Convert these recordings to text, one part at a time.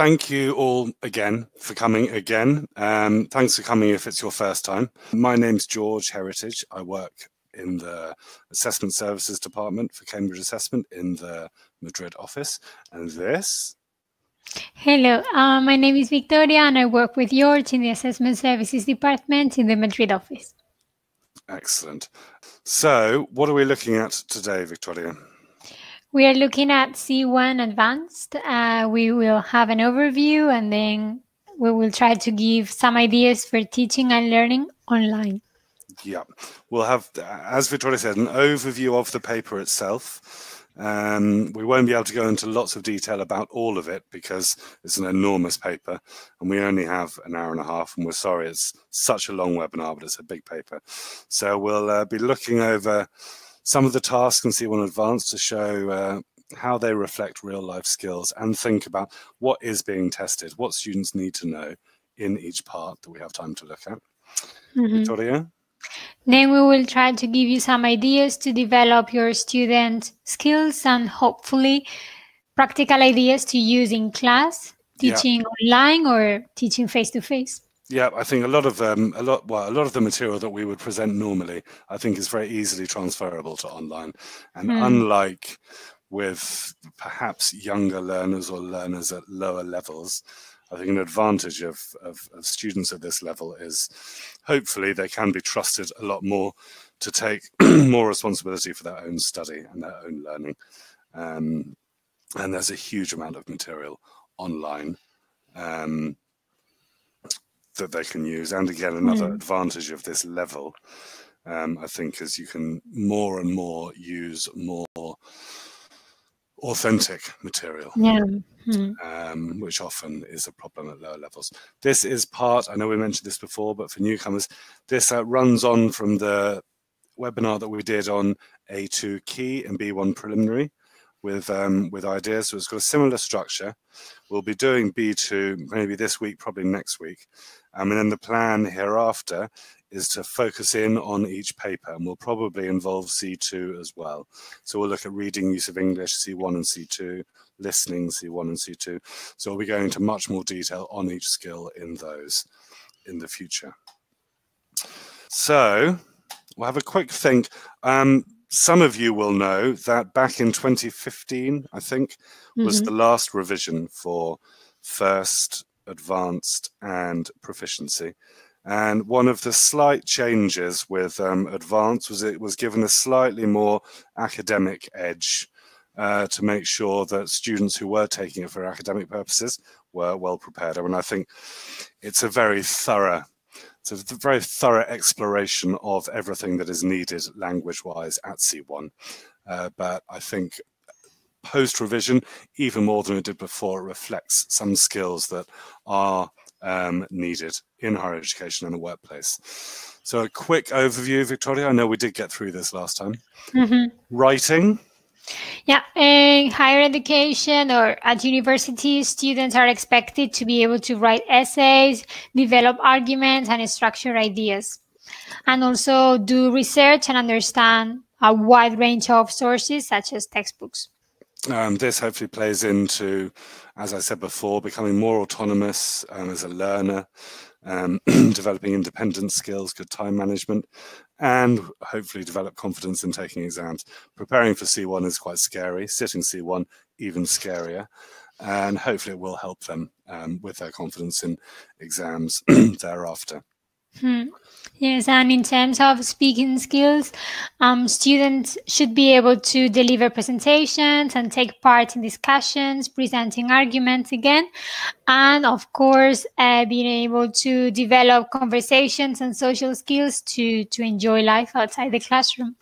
Thank you all again for coming again. Thanks for coming if it's your first time. My name's George Heritage. I work in the Assessment Services Department for Cambridge Assessment in the Madrid office. And this... Hello, my name is Victoria and I work with George in the Assessment Services Department in the Madrid office. Excellent. So what are we looking at today, Victoria? We are looking at C1 Advanced. We will have an overview and then we will try to give some ideas for teaching and learning online. Yeah, we'll have, as Victoria said, an overview of the paper itself. We won't be able to go into lots of detail about all of it because it's an enormous paper and we only have an hour and a half, and we're sorry it's such a long webinar, but it's a big paper. So we'll be looking over some of the tasks in C1 Advanced to show how they reflect real-life skills and think about what is being tested, what students need to know in each part that we have time to look at. Mm-hmm. Victoria? Then we will try to give you some ideas to develop your student skills and hopefully practical ideas to use in class, teaching online or teaching face-to-face. Yeah, I think a lot of the material that we would present normally, I think, is very easily transferable to online. And unlike with perhaps younger learners or learners at lower levels, I think an advantage of students at this level is hopefully they can be trusted a lot more to take more responsibility for their own study and their own learning. And there's a huge amount of material online that they can use. And again, another advantage of this level, I think, is you can more and more use more authentic material, which often is a problem at lower levels. This is part, I know we mentioned this before, but for newcomers, this runs on from the webinar that we did on A2 key and B1 preliminary with ideas. So it's got a similar structure. We'll be doing B2 maybe this week, probably next week. And then the plan hereafter is to focus in on each paper, and we'll probably involve C2 as well. So we'll look at reading, use of English, C1 and C2, listening, C1 and C2. So we'll be going into much more detail on each skill in those in the future. So we'll have a quick think. Some of you will know that back in 2015, I think, was the last revision for First, Advanced and Proficiency. And one of the slight changes with Advanced was it was given a slightly more academic edge to make sure that students who were taking it for academic purposes were well prepared. I mean, I think it's a very thorough exploration of everything that is needed language-wise at C1. But I think post-revision, even more than it did before, it reflects some skills that are needed in higher education and the workplace. So a quick overview, Victoria. I know we did get through this last time. Writing. Yeah, in higher education or at university, students are expected to be able to write essays, develop arguments and structure ideas, and also do research and understand a wide range of sources such as textbooks. This hopefully plays into, as I said before, becoming more autonomous as a learner, developing independent skills, good time management, and hopefully develop confidence in taking exams. Preparing for C1 is quite scary, sitting C1 even scarier, and hopefully it will help them with their confidence in exams thereafter. Yes, and in terms of speaking skills, students should be able to deliver presentations and take part in discussions, presenting arguments again, and of course, being able to develop conversations and social skills to enjoy life outside the classroom.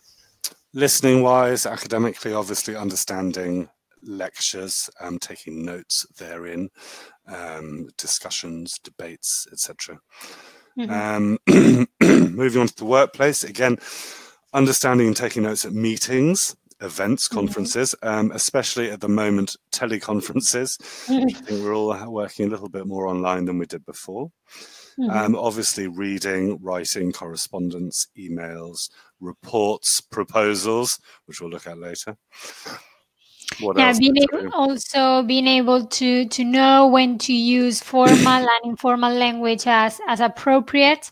Listening-wise, academically, obviously understanding lectures, taking notes therein, discussions, debates, etc. Moving on to the workplace, again, understanding and taking notes at meetings, events, conferences, especially at the moment, teleconferences. I think we're all working a little bit more online than we did before. Obviously, reading, writing, correspondence, emails, reports, proposals, which we'll look at later. What else? Also being able to know when to use formal and informal language as appropriate.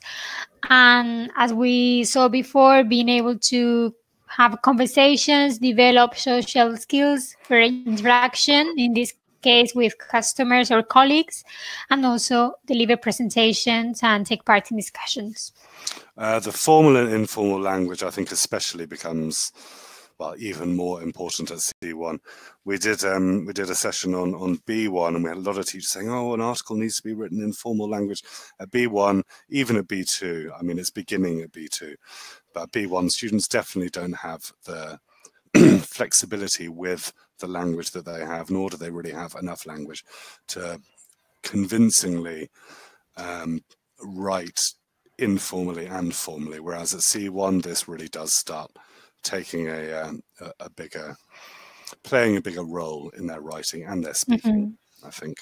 And as we saw before, being able to have conversations, develop social skills for interaction, in this case with customers or colleagues, and also deliver presentations and take part in discussions. The formal and informal language, I think, especially becomes, well, even more important at C1. We did a session on B1, and we had a lot of teachers saying, oh, an article needs to be written in formal language. At B1, even at B2, I mean, it's beginning at B2, but B1 students definitely don't have the flexibility with the language that they have, nor do they really have enough language to convincingly write informally and formally, whereas at C1, this really does start taking playing a bigger role in their writing and their speaking, I think.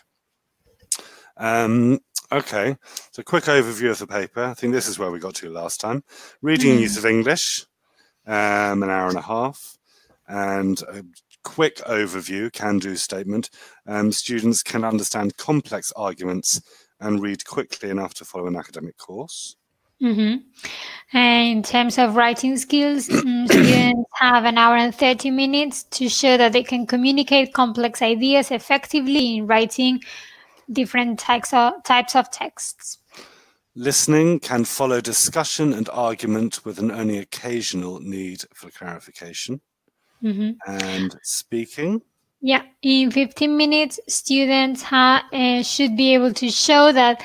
Okay, so quick overview of the paper. I think this is where we got to last time. Reading and use of English, an hour and a half, and a quick overview, can-do statement. Students can understand complex arguments and read quickly enough to follow an academic course. And in terms of writing skills, students have an hour and 30 minutes to show that they can communicate complex ideas effectively in writing different types of texts. Listening can follow discussion and argument with an only occasional need for clarification. And speaking. Yeah, in 15 minutes, students should be able to show that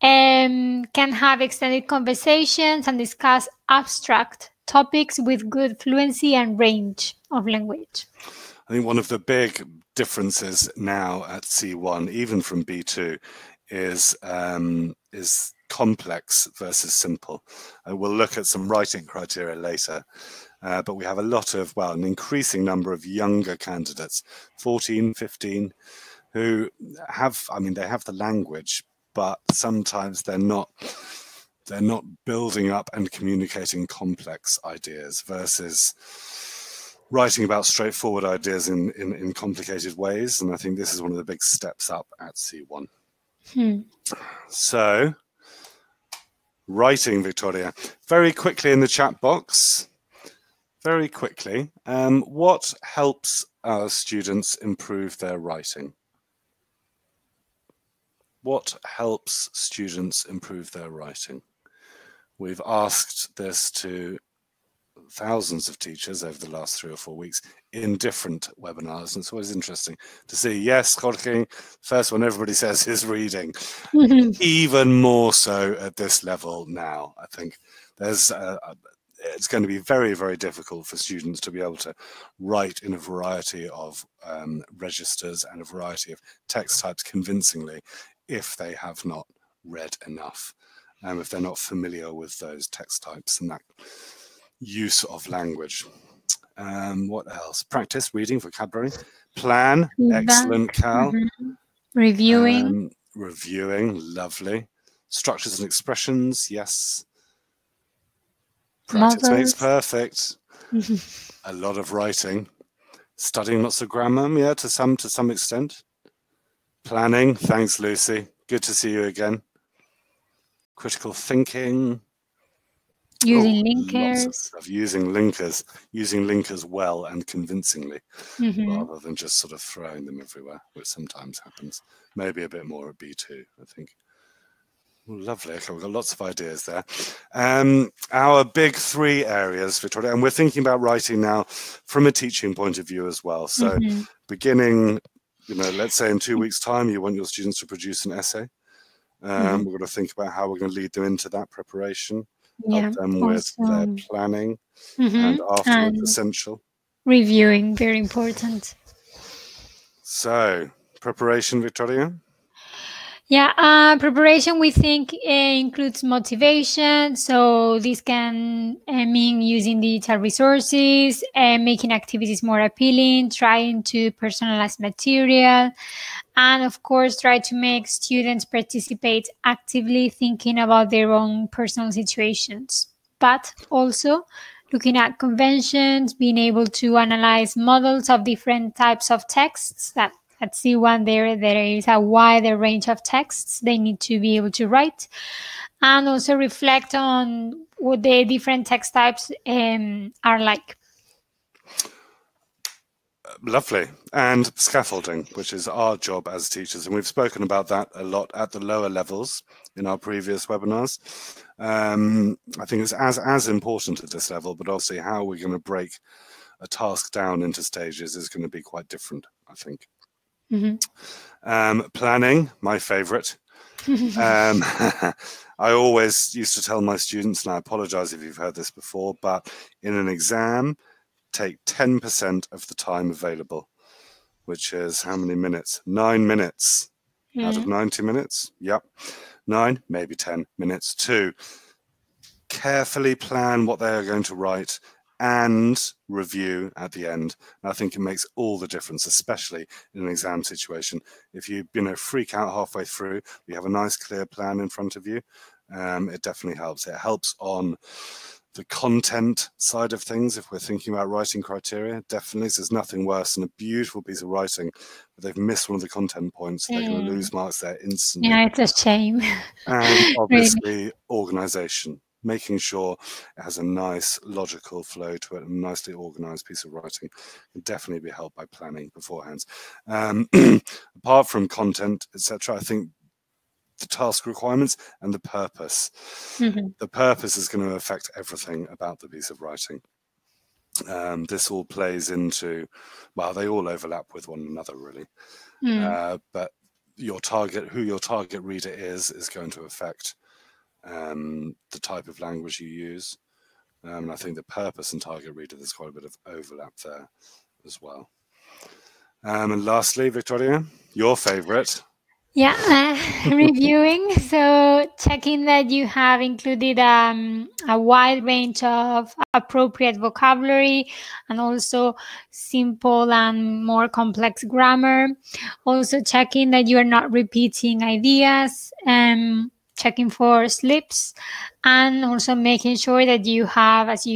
can have extended conversations and discuss abstract topics with good fluency and range of language. I think one of the big differences now at C1, even from B2, is complex versus simple. And we'll look at some writing criteria later. But we have a lot of, well, an increasing number of younger candidates, 14, 15, who have, I mean, they have the language, but sometimes they're not building up and communicating complex ideas versus writing about straightforward ideas in complicated ways. And I think this is one of the big steps up at C1. So, writing, Victoria, very quickly in the chat box. Very quickly, what helps our students improve their writing? What helps students improve their writing? We've asked this to thousands of teachers over the last 3 or 4 weeks in different webinars, and it's always interesting to see, yes, Jorge, first one everybody says is reading. Even more so at this level now, I think. There's it's going to be very, very difficult for students to be able to write in a variety of registers and a variety of text types convincingly if they have not read enough, if they're not familiar with those text types and that use of language. What else? Practice, reading, vocabulary, plan, excellent, Cal. Reviewing. Reviewing, lovely. Structures and expressions, yes. Practice makes perfect. A lot of writing, studying lots of grammar, yeah, to some extent. Planning, thanks, Lucy. Good to see you again. Critical thinking. Using linkers. Using linkers well and convincingly, rather than just sort of throwing them everywhere, which sometimes happens. Maybe a bit more at B2, I think. Lovely. Okay, we've got lots of ideas there. Our big three areas, Victoria, and we're thinking about writing now from a teaching point of view as well. So beginning, you know, let's say in 2 weeks' time, you want your students to produce an essay. We're going to think about how we're going to lead them into that preparation, help them with their planning, and afterwards, essential. Reviewing, very important. So, preparation, Victoria? Yeah, preparation, we think, includes motivation. So this can mean using digital resources, making activities more appealing, trying to personalize material, and of course, try to make students participate actively, thinking about their own personal situations, but also looking at conventions, being able to analyze models of different types of texts. That at C1 there is a wider range of texts they need to be able to write, and also reflect on what the different text types are like. Lovely. And scaffolding, which is our job as teachers. And we've spoken about that a lot at the lower levels in our previous webinars. I think it's as important at this level, but obviously how we're going to break a task down into stages is going to be quite different, I think. Mm-hmm. Planning, my favorite. I always used to tell my students, and I apologize if you've heard this before, but in an exam, take 10% of the time available, which is how many minutes? 9 minutes. Yeah. Out of 90 minutes? Yep. 9, maybe 10 minutes to carefully plan what they are going to write and review at the end. And I think it makes all the difference, especially in an exam situation. If you, freak out halfway through, you have a nice clear plan in front of you, it definitely helps. It helps on the content side of things. If we're thinking about writing criteria, definitely there's nothing worse than a beautiful piece of writing, but they've missed one of the content points. They're going to lose marks there instantly. Yeah, it's a shame. And obviously really. Organisation, making sure it has a nice logical flow to it, and a nicely organised piece of writing can definitely be helped by planning beforehand. Apart from content, etc., I think the task requirements and the purpose. Mm-hmm. The purpose is going to affect everything about the piece of writing. This all plays into, well, they all overlap with one another, really. But your target, who your target reader is going to affect the type of language you use. And I think the purpose and target reader, there's quite a bit of overlap there as well. And lastly, Victoria, your favorite. Yeah, reviewing. So checking that you have included a wide range of appropriate vocabulary and also simple and more complex grammar. Also checking that you are not repeating ideas, checking for slips, and also making sure that you have, as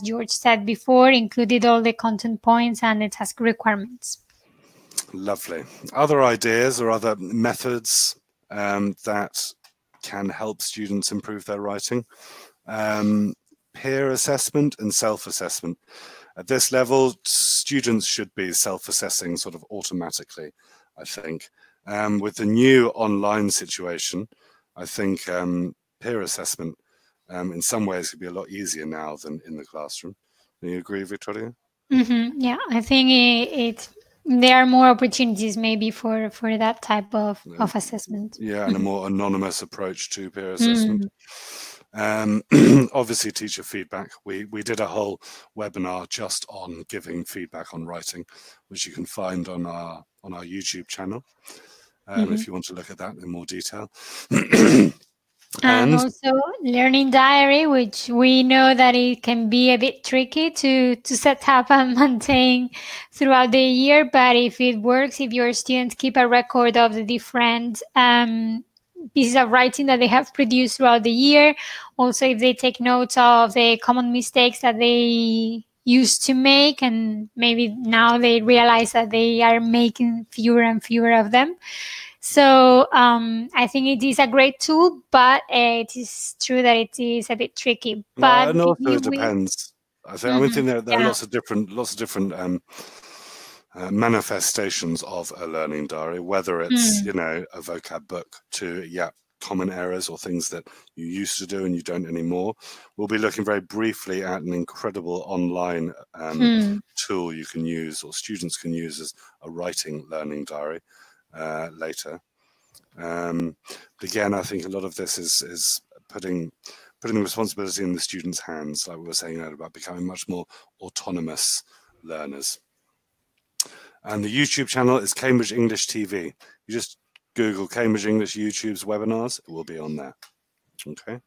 George said before, included all the content points and the task requirements. Lovely. Other ideas or other methods that can help students improve their writing? Peer assessment and self-assessment. At this level, students should be self-assessing sort of automatically, I think. With the new online situation, I think peer assessment in some ways could be a lot easier now than in the classroom. Do you agree, Victoria? Mm-hmm. Yeah, I think it's... there are more opportunities maybe for that type of assessment. Yeah, and a more anonymous approach to peer assessment. Obviously, teacher feedback. We did a whole webinar just on giving feedback on writing, which you can find on our YouTube channel if you want to look at that in more detail. And also learning diary, which we know that it can be a bit tricky to set up and maintain throughout the year. But if it works, if your students keep a record of the different pieces of writing that they have produced throughout the year, also if they take notes of the common mistakes that they used to make, and maybe now they realize that they are making fewer and fewer of them. So I think it is a great tool, but it is true that it is a bit tricky. But no, it depends. I think there are lots of different manifestations of a learning diary. Whether it's a vocab book to common errors or things that you used to do and you don't anymore. We'll be looking very briefly at an incredible online tool you can use, or students can use, as a writing learning diary. Later. Again, I think a lot of this is putting the responsibility in the students' hands, like we were saying earlier, about becoming much more autonomous learners. And the YouTube channel is Cambridge English TV. You just Google Cambridge English YouTube's webinars, it will be on there. Okay.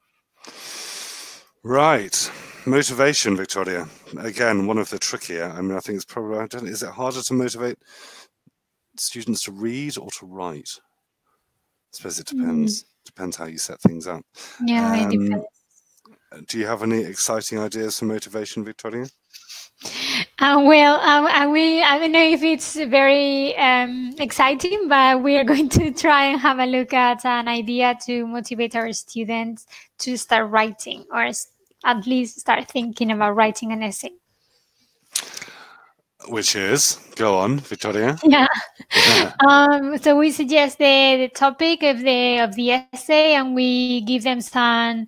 Right. Motivation, Victoria. Again, one of the trickier. I think it's probably, is it harder to motivate students to read or to write? I suppose it depends how you set things up. Yeah, it depends. Do you have any exciting ideas for motivation, Victoria? I don't know if it's very exciting, but we are going to try and have a look at an idea to motivate our students to start writing, or at least start thinking about writing an essay. Which is? Go on, Victoria. Yeah. So we suggest the topic of the essay, and we give them some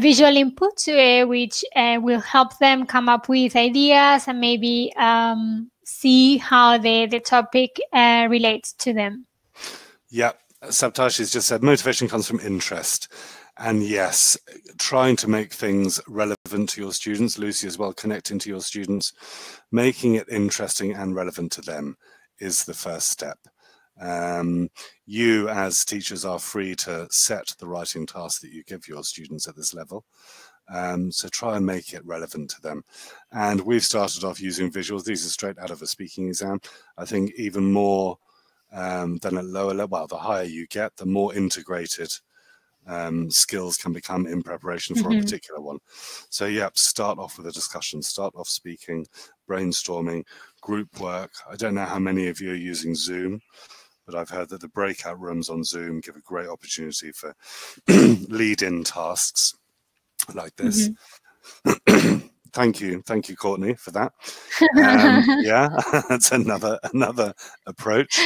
visual input to it, which will help them come up with ideas and maybe see how the topic relates to them. Yeah. Saptash has just said motivation comes from interest. And yes, trying to make things relevant to your students, Lucy as well, connecting to your students, making it interesting and relevant to them is the first step. You as teachers are free to set the writing task that you give your students at this level. So try and make it relevant to them. And we've started off using visuals. These are straight out of a speaking exam. I think even more than at lower level, well, the higher you get, the more integrated skills can become in preparation for a particular one. So yeah, start off with a discussion, start off speaking, brainstorming, group work. I don't know how many of you are using Zoom, but I've heard that the breakout rooms on Zoom give a great opportunity for lead-in tasks like this. Thank you, Courtney, for that. Yeah, that's another approach.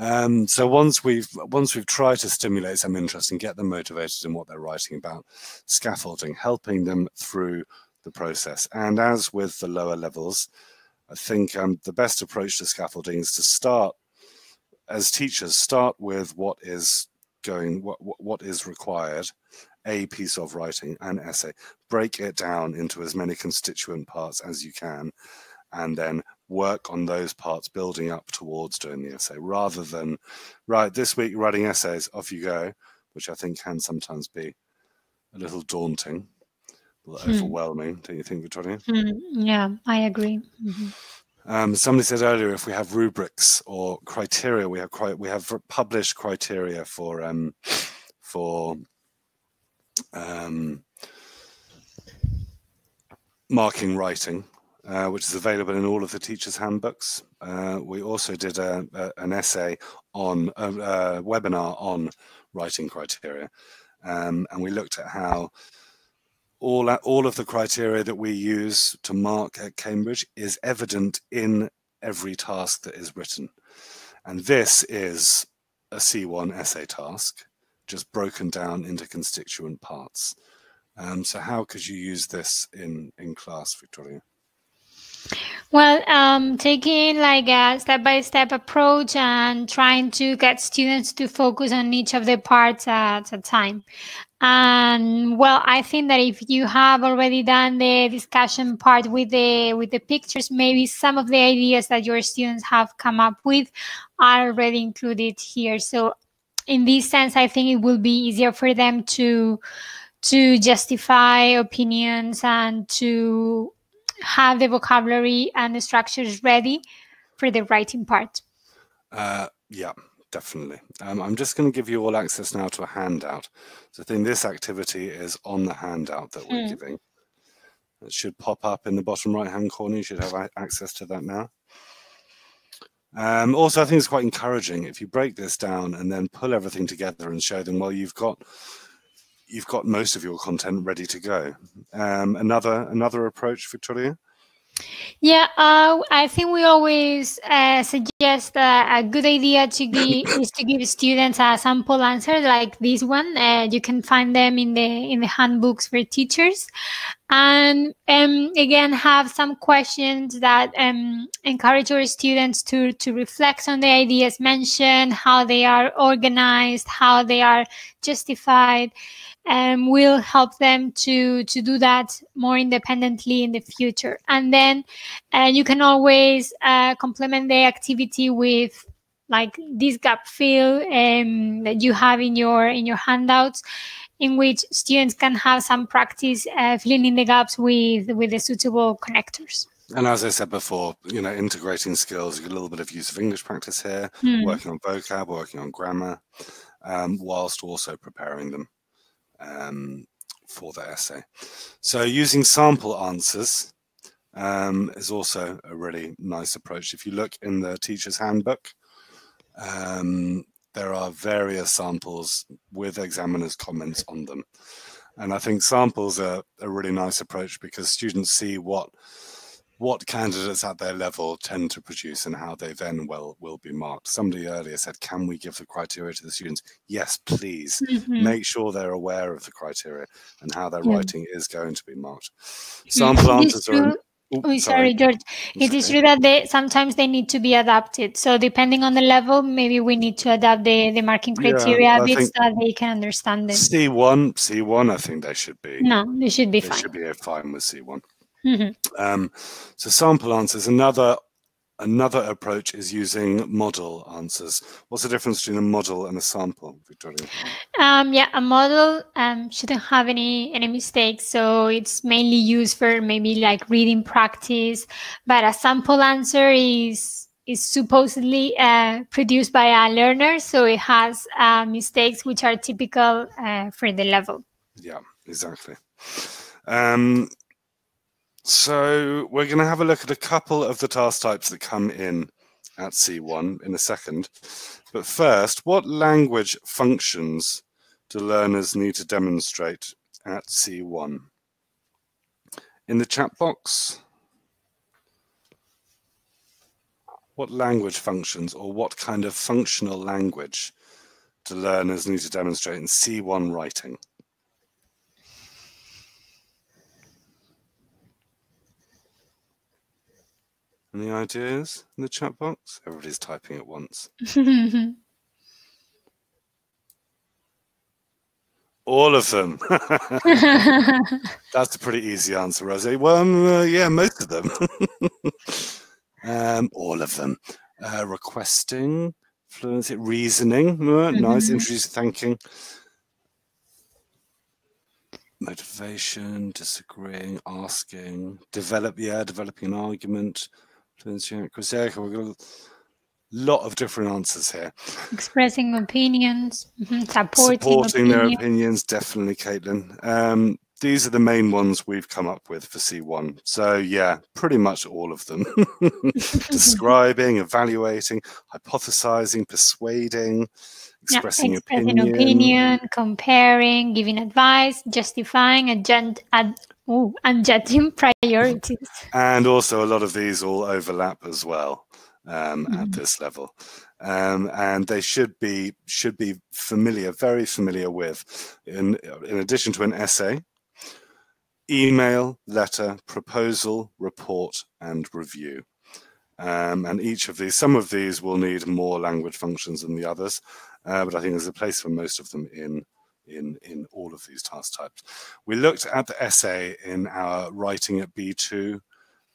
So once we've tried to stimulate some interest and get them motivated in what they're writing about, scaffolding, helping them through the process. And as with the lower levels, I think the best approach to scaffolding is to start, as teachers, start with what is required, a piece of writing, an essay. Break it down into as many constituent parts as you can, and then work on those parts, building up towards doing the essay, rather than, right, this week writing essays, off you go, which I think can sometimes be a little daunting, a little overwhelming, don't you think, Victoria? Yeah, I agree. Somebody said earlier, if we have rubrics or criteria, we have published criteria for marking writing, which is available in all of the teachers' handbooks. We also did an essay on a webinar on writing criteria, and we looked at how all of the criteria that we use to mark at Cambridge is evident in every task that is written. And this is a C1 essay task, just broken down into constituent parts. So how could you use this in class, Victoria? Well, taking like a step-by-step approach and trying to get students to focus on each of the parts at a time. And well, I think that if you have already done the discussion part with the pictures, maybe some of the ideas that your students have come up with are already included here. So in this sense, I think it will be easier for them to justify opinions and to have the vocabulary and the structures ready for the writing part. Yeah, definitely. I'm just going to give you all access now to a handout. So I think this activity is on the handout that we're giving. It should pop up in the bottom right-hand corner. You should have access to that now. Also, I think it's quite encouraging if you break this down and then pull everything together and show them, well, you've got most of your content ready to go. Another approach, Victoria? Yeah, I think we always suggest a good idea is to give students a sample answer like this one. You can find them in the handbooks for teachers. And again, have some questions that encourage your students to reflect on the ideas mentioned, how they are organized, how they are justified, and will help them to do that more independently in the future. And then you can always complement the activity with like this gap fill that you have in your handouts, in which students can have some practice filling in the gaps with the suitable connectors. And as I said before, you know, integrating skills, a little bit of use of English practice here, working on vocab, working on grammar, whilst also preparing them for the essay. So using sample answers is also a really nice approach. If you look in the teacher's handbook, there are various samples with examiners' comments on them. And I think samples are a really nice approach because students see what candidates at their level tend to produce and how they then will be marked. Somebody earlier said, can we give the criteria to the students? Yes, please. Mm-hmm. Make sure they're aware of the criteria and how their writing is going to be marked. Sample answers are... sorry, George. It is true that sometimes they need to be adapted. So depending on the level, maybe we need to adapt the marking criteria a bit so that they can understand it. C1, I think they should be... No, they should be fine. They should be fine with C1. Mm-hmm. So sample answers. Another approach is using model answers. What's the difference between a model and a sample, Victoria? A model shouldn't have any mistakes, so it's mainly used for maybe like reading practice. But a sample answer is supposedly produced by a learner, so it has mistakes which are typical for the level. Yeah, exactly. So we're going to have a look at a couple of the task types that come in at C1 in a second. But first, what language functions do learners need to demonstrate at C1? In the chat box, what language functions or what kind of functional language do learners need to demonstrate in C1 writing? Any ideas in the chat box? Everybody's typing at once. All of them. That's a pretty easy answer, Rosie. Well, yeah, most of them. All of them. Requesting, fluency, reasoning. Nice, introducing, thanking. Motivation, disagreeing, asking. Developing an argument. A lot of different answers here. Expressing opinions, supporting their opinions, definitely, Caitlin. These are the main ones we've come up with for C1. So yeah, pretty much all of them. Describing, evaluating, hypothesizing, persuading, expressing opinion, comparing, giving advice, justifying, and judging priorities. And also a lot of these all overlap as well at this level. And they should be familiar, very familiar with, in addition to an essay, email, letter, proposal, report, and review. And each of these, some of these will need more language functions than the others, but I think there's a place for most of them in all of these task types. We looked at the essay in our Writing at B2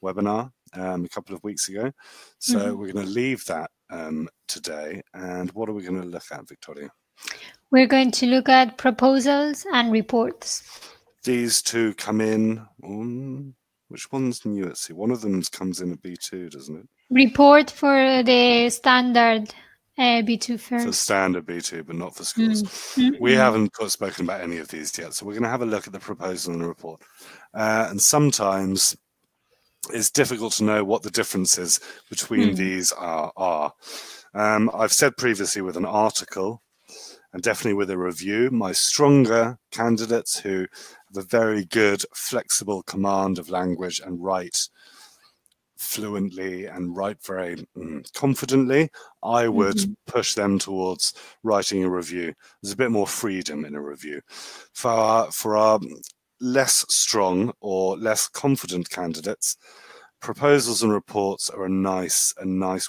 webinar a couple of weeks ago. So we're going to leave that today. And what are we going to look at, Victoria? We're going to look at proposals and reports. These two come in on... Which one's new at C1? One of them comes in at B2, doesn't it? Report for the standard... B2 first. For standard B2, but not for schools. We haven't spoken about any of these yet, so we're going to have a look at the proposal and the report. And sometimes it's difficult to know what the differences between these are. I've said previously with an article, and definitely with a review, my stronger candidates who have a very good, flexible command of language and write fluently and write very confidently, I would push them towards writing a review. There's a bit more freedom in a review. For our less strong or less confident candidates, proposals and reports are a nice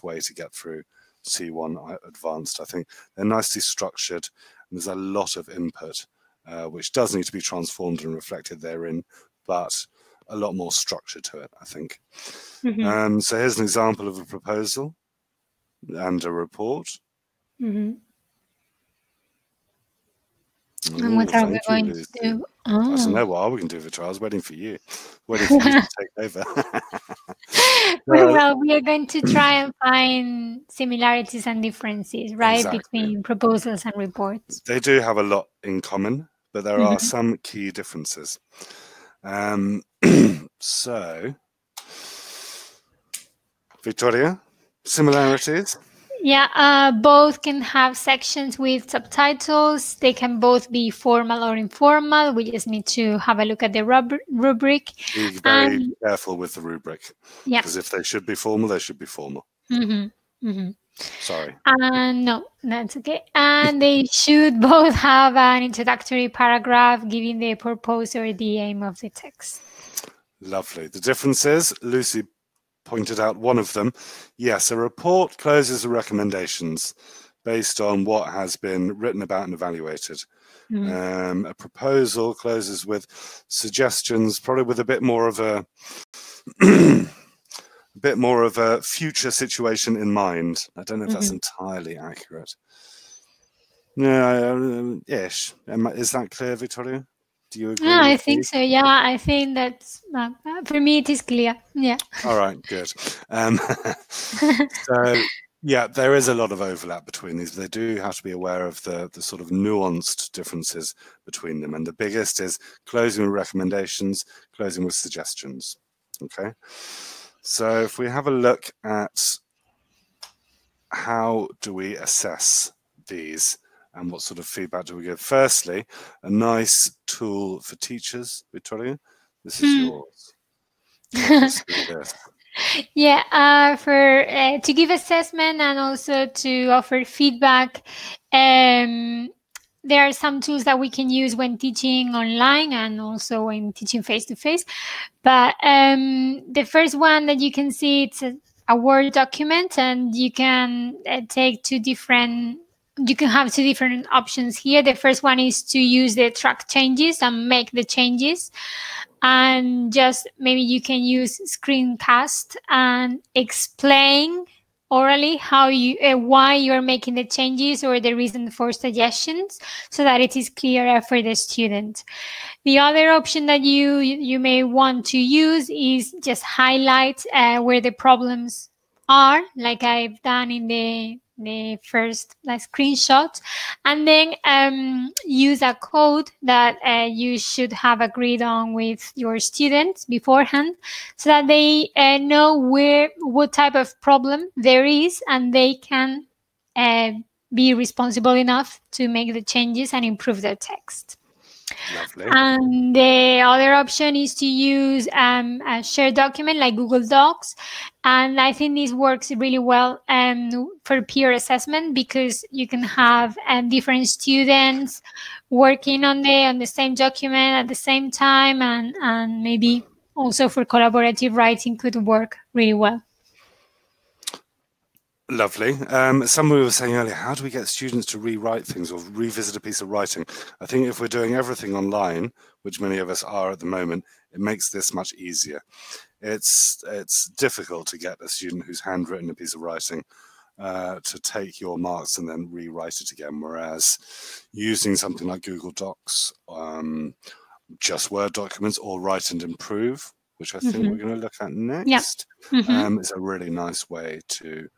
way to get through C1 Advanced, I think. They're nicely structured and there's a lot of input, which does need to be transformed and reflected therein, but a lot more structure to it, I think. So here's an example of a proposal and a report. And what are we going to do? I don't know what we can do, Victoria. I was waiting for you. Waiting for you to take over. Well, we are going to try and find similarities and differences, right, between proposals and reports. They do have a lot in common. but there are some key differences. So, Victoria, similarities? Yeah, both can have sections with subtitles. They can both be formal or informal. We just need to have a look at the rubric. Be very careful with the rubric. Yeah. Because if they should be formal, they should be formal. Sorry. No, that's okay. And they should both have an introductory paragraph giving the purpose or the aim of the text. Lovely. The differences, Lucy pointed out one of them. Yes, a report closes the recommendations based on what has been written about and evaluated. A proposal closes with suggestions, probably with a bit more of a future situation in mind. I don't know if that's entirely accurate. No, ish. Is that clear, Victoria? Do you agree? I think so. Yeah, I think that's for me it is clear. Yeah. All right, good. So yeah, there is a lot of overlap between these. They do have to be aware of the sort of nuanced differences between them. And the biggest is closing with recommendations, closing with suggestions. Okay. So if we have a look at how do we assess these and what sort of feedback do we give? Firstly, a nice tool for teachers. Victoria, this is yours. Yeah, for to give assessment and also to offer feedback. There are some tools that we can use when teaching online and also when teaching face-to-face. But the first one that you can see, it's a Word document, and you can have two different options here. The first one is to use the track changes and make the changes. And just maybe you can use screencast and explain orally how you why you're making the changes or the reason for suggestions, so that it is clearer for the student. The other option that you may want to use is just highlight where the problems are, like I've done in the first screenshot, and then use a code that you should have agreed on with your students beforehand, so that they know what type of problem there is, and they can be responsible enough to make the changes and improve their text. Lovely. And the other option is to use a shared document like Google Docs. And I think this works really well for peer assessment, because you can have different students working on the same document at the same time, and maybe also for collaborative writing could work really well. Lovely. Somebody was saying earlier, how do we get students to rewrite things or revisit a piece of writing? I think if we're doing everything online, which many of us are at the moment, it makes this much easier. It's difficult to get a student who's handwritten a piece of writing to take your marks and then rewrite it again, whereas using something like Google Docs, just Word documents, or Write and Improve, which I think we're going to look at next, is a really nice way to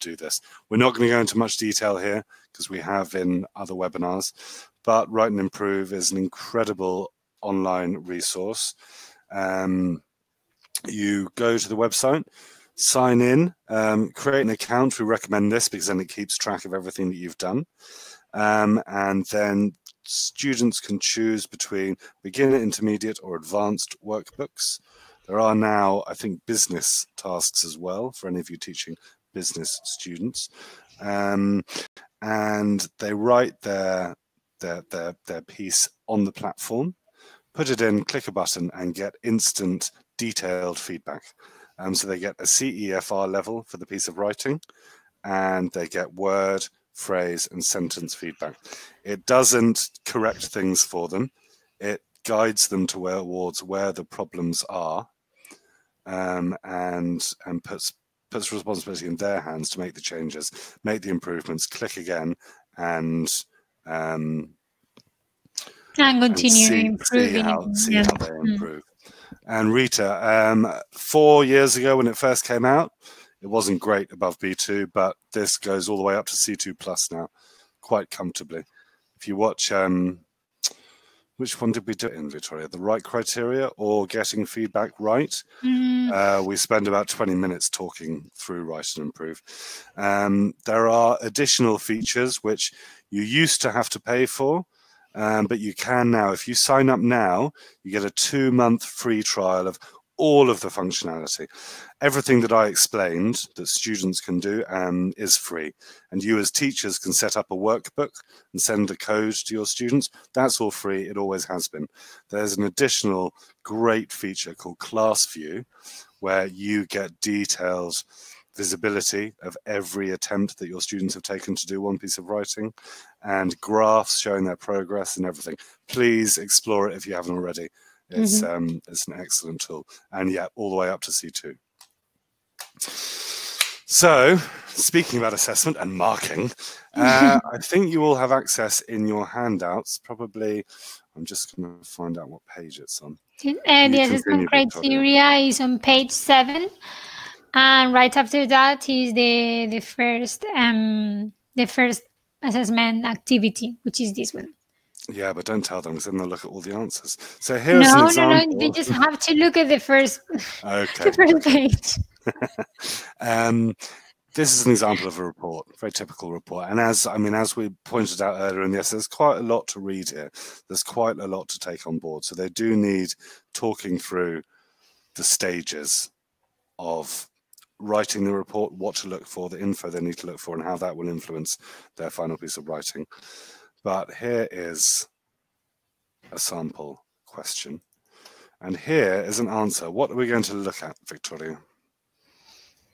do this. We're not going to go into much detail here because we have in other webinars, but Write and Improve is an incredible online resource. You go to the website, sign in, create an account. We recommend this because then it keeps track of everything that you've done. And then students can choose between beginner, intermediate, or advanced workbooks. There are now, I think, business tasks as well for any of you teaching business students. And they write their piece on the platform, put it in, click a button, and get instant detailed feedback. So they get a CEFR level for the piece of writing, and they get word, phrase, and sentence feedback. It doesn't correct things for them. It guides them towards where the problems are. And puts responsibility in their hands to make the changes, make the improvements, click again, and continue improving. See how they improve. And Rita, 4 years ago when it first came out, it wasn't great above B2, but this goes all the way up to C2+ now, quite comfortably. If you watch Which one did we do in Victoria? The right criteria or getting feedback right? We spend about 20 minutes talking through Write and Improve. There are additional features which you used to have to pay for, but you can now. If you sign up now, you get a 2-month free trial of all of the functionality. Everything that I explained that students can do is free, and you as teachers can set up a workbook and send the code to your students. That's all free. It always has been. There's an additional great feature called Class View, where you get detailed visibility of every attempt that your students have taken to do one piece of writing, and graphs showing their progress and everything. Please explore it if you haven't already. It's, it's an excellent tool, and yeah, all the way up to C2. So, speaking about assessment and marking, I think you all have access in your handouts, probably. I'm just going to find out what page it's on. The assessment criteria is on page 7, and right after that is the first assessment activity, which is this one. Yeah, but don't tell them, because then they'll look at all the answers. So here's an example. No, they just have to look at the first, the first page. This is an example of a report, very typical report. And as I mean, as we pointed out earlier in this, there's quite a lot to read here. There's quite a lot to take on board. So they do need talking through the stages of writing the report, what to look for, the info they need to look for, and how that will influence their final piece of writing. But here is a sample question. And here is an answer. What are we going to look at, Victoria?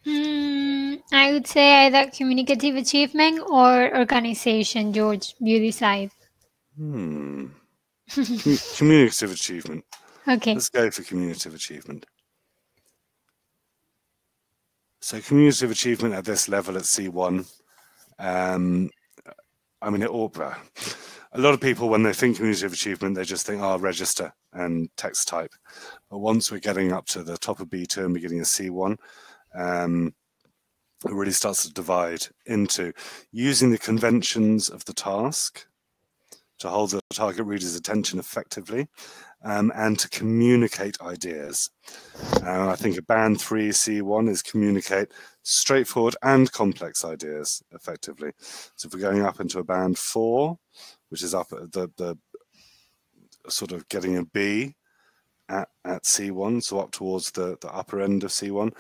I would say either communicative achievement or organization, George. You decide. Communicative achievement. Okay. Let's go for communicative achievement. So communicative achievement at this level at C1. I mean, a lot of people, when they think communicative achievement, they just think, oh, register and text type. But once we're getting up to the top of B2 and beginning of C1, it really starts to divide into using the conventions of the task to hold the target reader's attention effectively, and to communicate ideas. I think a band 3 C1 is communicate straightforward and complex ideas effectively. So if we're going up into a band 4, which is up at the sort of getting a B at C1, so up towards the upper end of C1,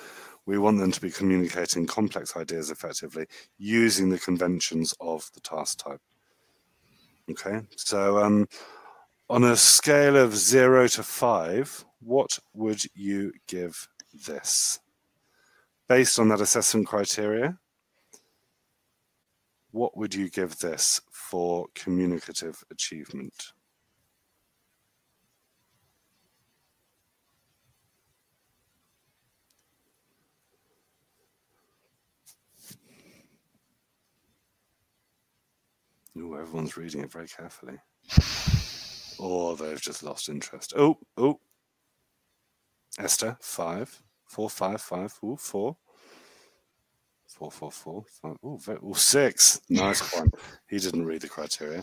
we want them to be communicating complex ideas effectively using the conventions of the task type. Okay, so on a scale of 0 to 5, what would you give this? Based on that assessment criteria, what would you give this for communicative achievement? Ooh, everyone's reading it very carefully. Or they've just lost interest. Oh, Esther, 5, 4, 5, 5, ooh, 4, 4, 4, 4, 5, ooh, 6. Nice one. He didn't read the criteria.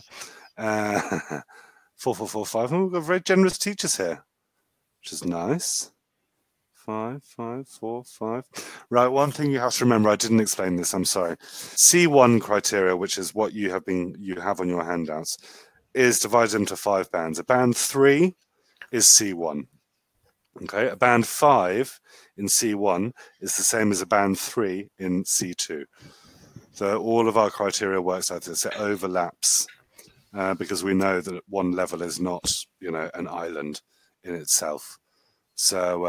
4, 4, 4, 5. Oh, we've got very generous teachers here, which is nice. 5, 5, 4, 5. Right, one thing you have to remember, I didn't explain this, I'm sorry. C1 criteria, which is what you have on your handouts, is divided into 5 bands. A band 3 is C1. Okay, a band 5 in C1 is the same as a band 3 in C2. So all of our criteria works like this, it overlaps, because we know that one level is not, you know, an island in itself. So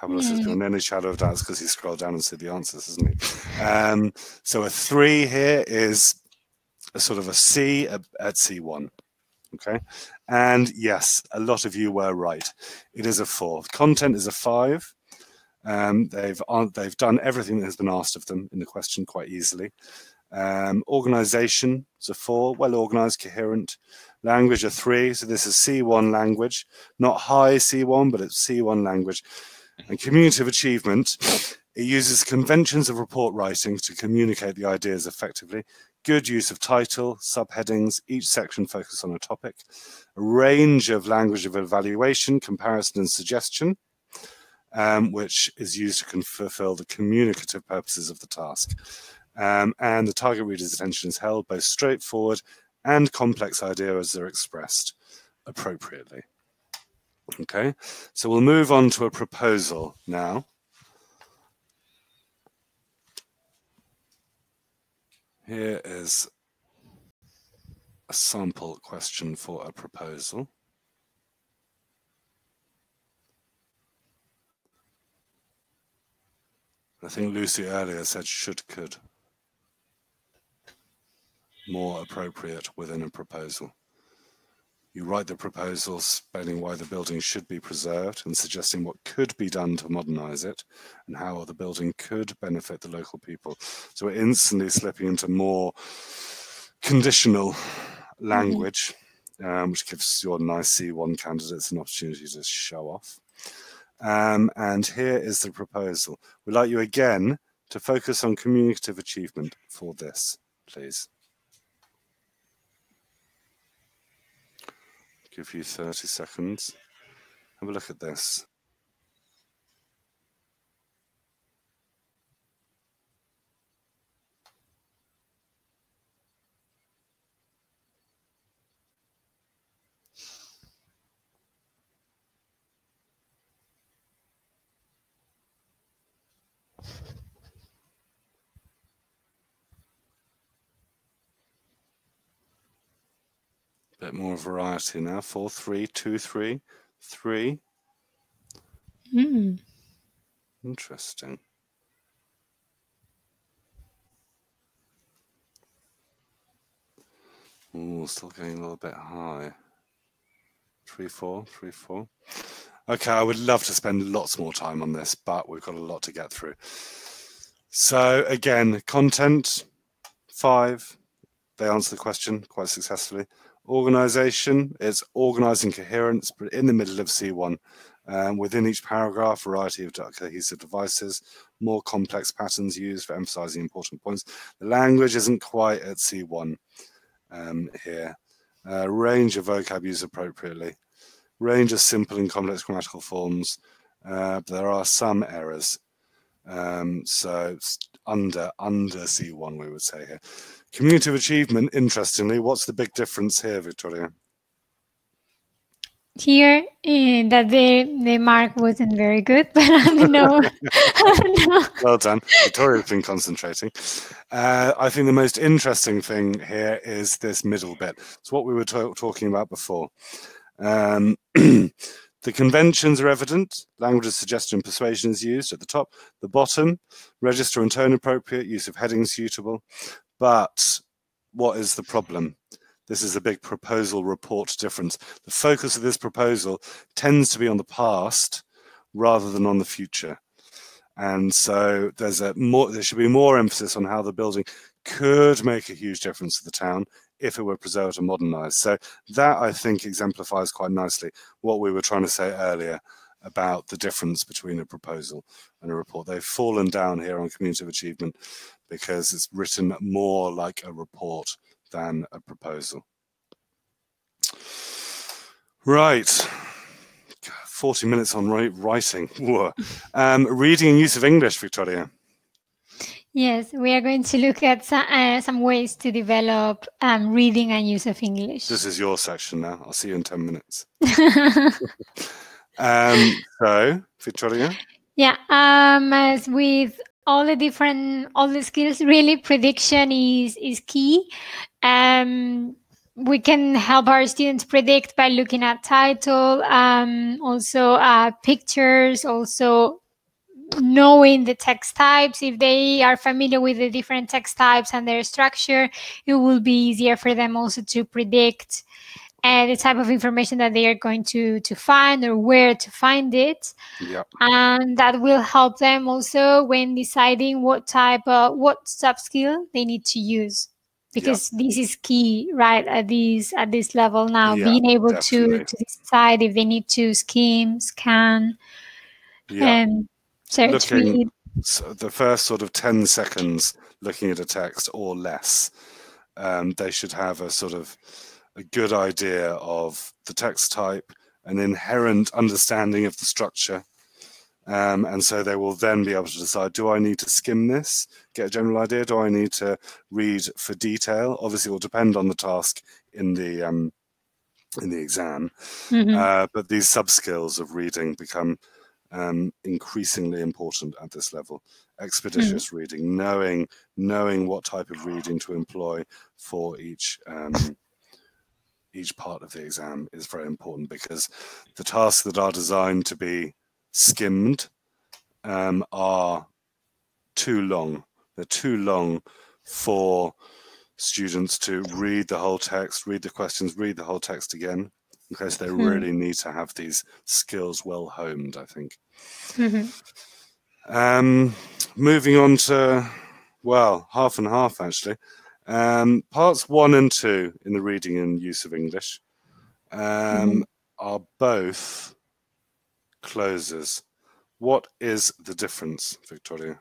Pablos is doing any shadow of doubts because he scrolled down and see the answers, isn't he? So a 3 here is a sort of a C at C1. Okay, and yes, a lot of you were right. It is a 4. Content is a 5. They've done everything that has been asked of them in the question quite easily. Organisation is a 4. Well organised, coherent. Language a 3. So this is C1 language, not high C1, but it's C1 language. and community of achievement. It uses conventions of report writing to communicate the ideas effectively. Good use of title, subheadings, each section focused on a topic. A range of language of evaluation, comparison and suggestion, which is used to fulfill the communicative purposes of the task. And the target reader's attention is held, both straightforward and complex ideas are expressed appropriately. Okay, so we'll move on to a proposal now. Here is a sample question for a proposal. I think Lucy earlier said should, could. More appropriate within a proposal. You write the proposal explaining why the building should be preserved and suggesting what could be done to modernize it and how the building could benefit the local people. So we're instantly slipping into more conditional language, which gives your nice C1 candidates an opportunity to show off. And here is the proposal. We'd like you again to focus on communicative achievement for this, please. Give you 30 seconds. Have a look at this. Bit more variety now. 4, 3, 2, 3, 3. Interesting. Oh, still going a little bit high. 3, 4, 3, 4. Okay, I would love to spend lots more time on this, but we've got a lot to get through. So again, content 5. They answer the question quite successfully. Organization, it's organizing coherence, but in the middle of C1. Within each paragraph, variety of cohesive devices, more complex patterns used for emphasizing important points. The language isn't quite at C1 here. Range of vocab used appropriately. Range of simple and complex grammatical forms. But there are some errors. So under C1, we would say here. Community of achievement, interestingly, what's the big difference here, Victoria? Here, that the mark wasn't very good, but I don't know. Well done. Victoria's been concentrating. I think the most interesting thing here is this middle bit. It's what we were talking about before. The conventions are evident. Language of suggestion and persuasion is used at the top. The bottom, register and tone appropriate, use of headings suitable. But what is the problem? This is a big proposal report difference. The focus of this proposal tends to be on the past rather than on the future. And so there's there should be more emphasis on how the building could make a huge difference to the town if it were preserved and modernized. So that, I think, exemplifies quite nicely what we were trying to say earlier about the difference between a proposal and a report. They've fallen down here on community of achievement because it's written more like a report than a proposal. Right. 40 minutes on writing. Reading and use of English, Victoria. Yes, we are going to look at some ways to develop reading and use of English. This is your section now. I'll see you in 10 minutes. So, Victoria? Yeah, as with all the skills, really, prediction is key. We can help our students predict by looking at title, also pictures, also knowing the text types. If they are familiar with the different text types and their structure, it will be easier for them also to predict the type of information that they are going to find or where to find it. Yep. And that will help them also when deciding what sub-skill they need to use. Because yep, this is key, right, at this level now, yeah, being able to decide if they need to skim, scan, Yeah. So looking, it's really... So the first sort of 10 seconds looking at a text or less, they should have a sort of a good idea of the text type, an inherent understanding of the structure. And so they will then be able to decide, do I need to skim this, get a general idea? Do I need to read for detail? Obviously, it will depend on the task in the exam. Mm-hmm. But these sub-skills of reading become increasingly important at this level. Expeditious mm-hmm. reading, knowing what type of reading to employ for each part of the exam is very important, because the tasks that are designed to be skimmed are too long. They're too long for students to read the whole text, read the questions, read the whole text again, because they really need to have these skills well honed, I think. Mm-hmm. Moving on to, well, half and half actually. Parts 1 and 2 in the reading and use of English are both closes. What is the difference, Victoria?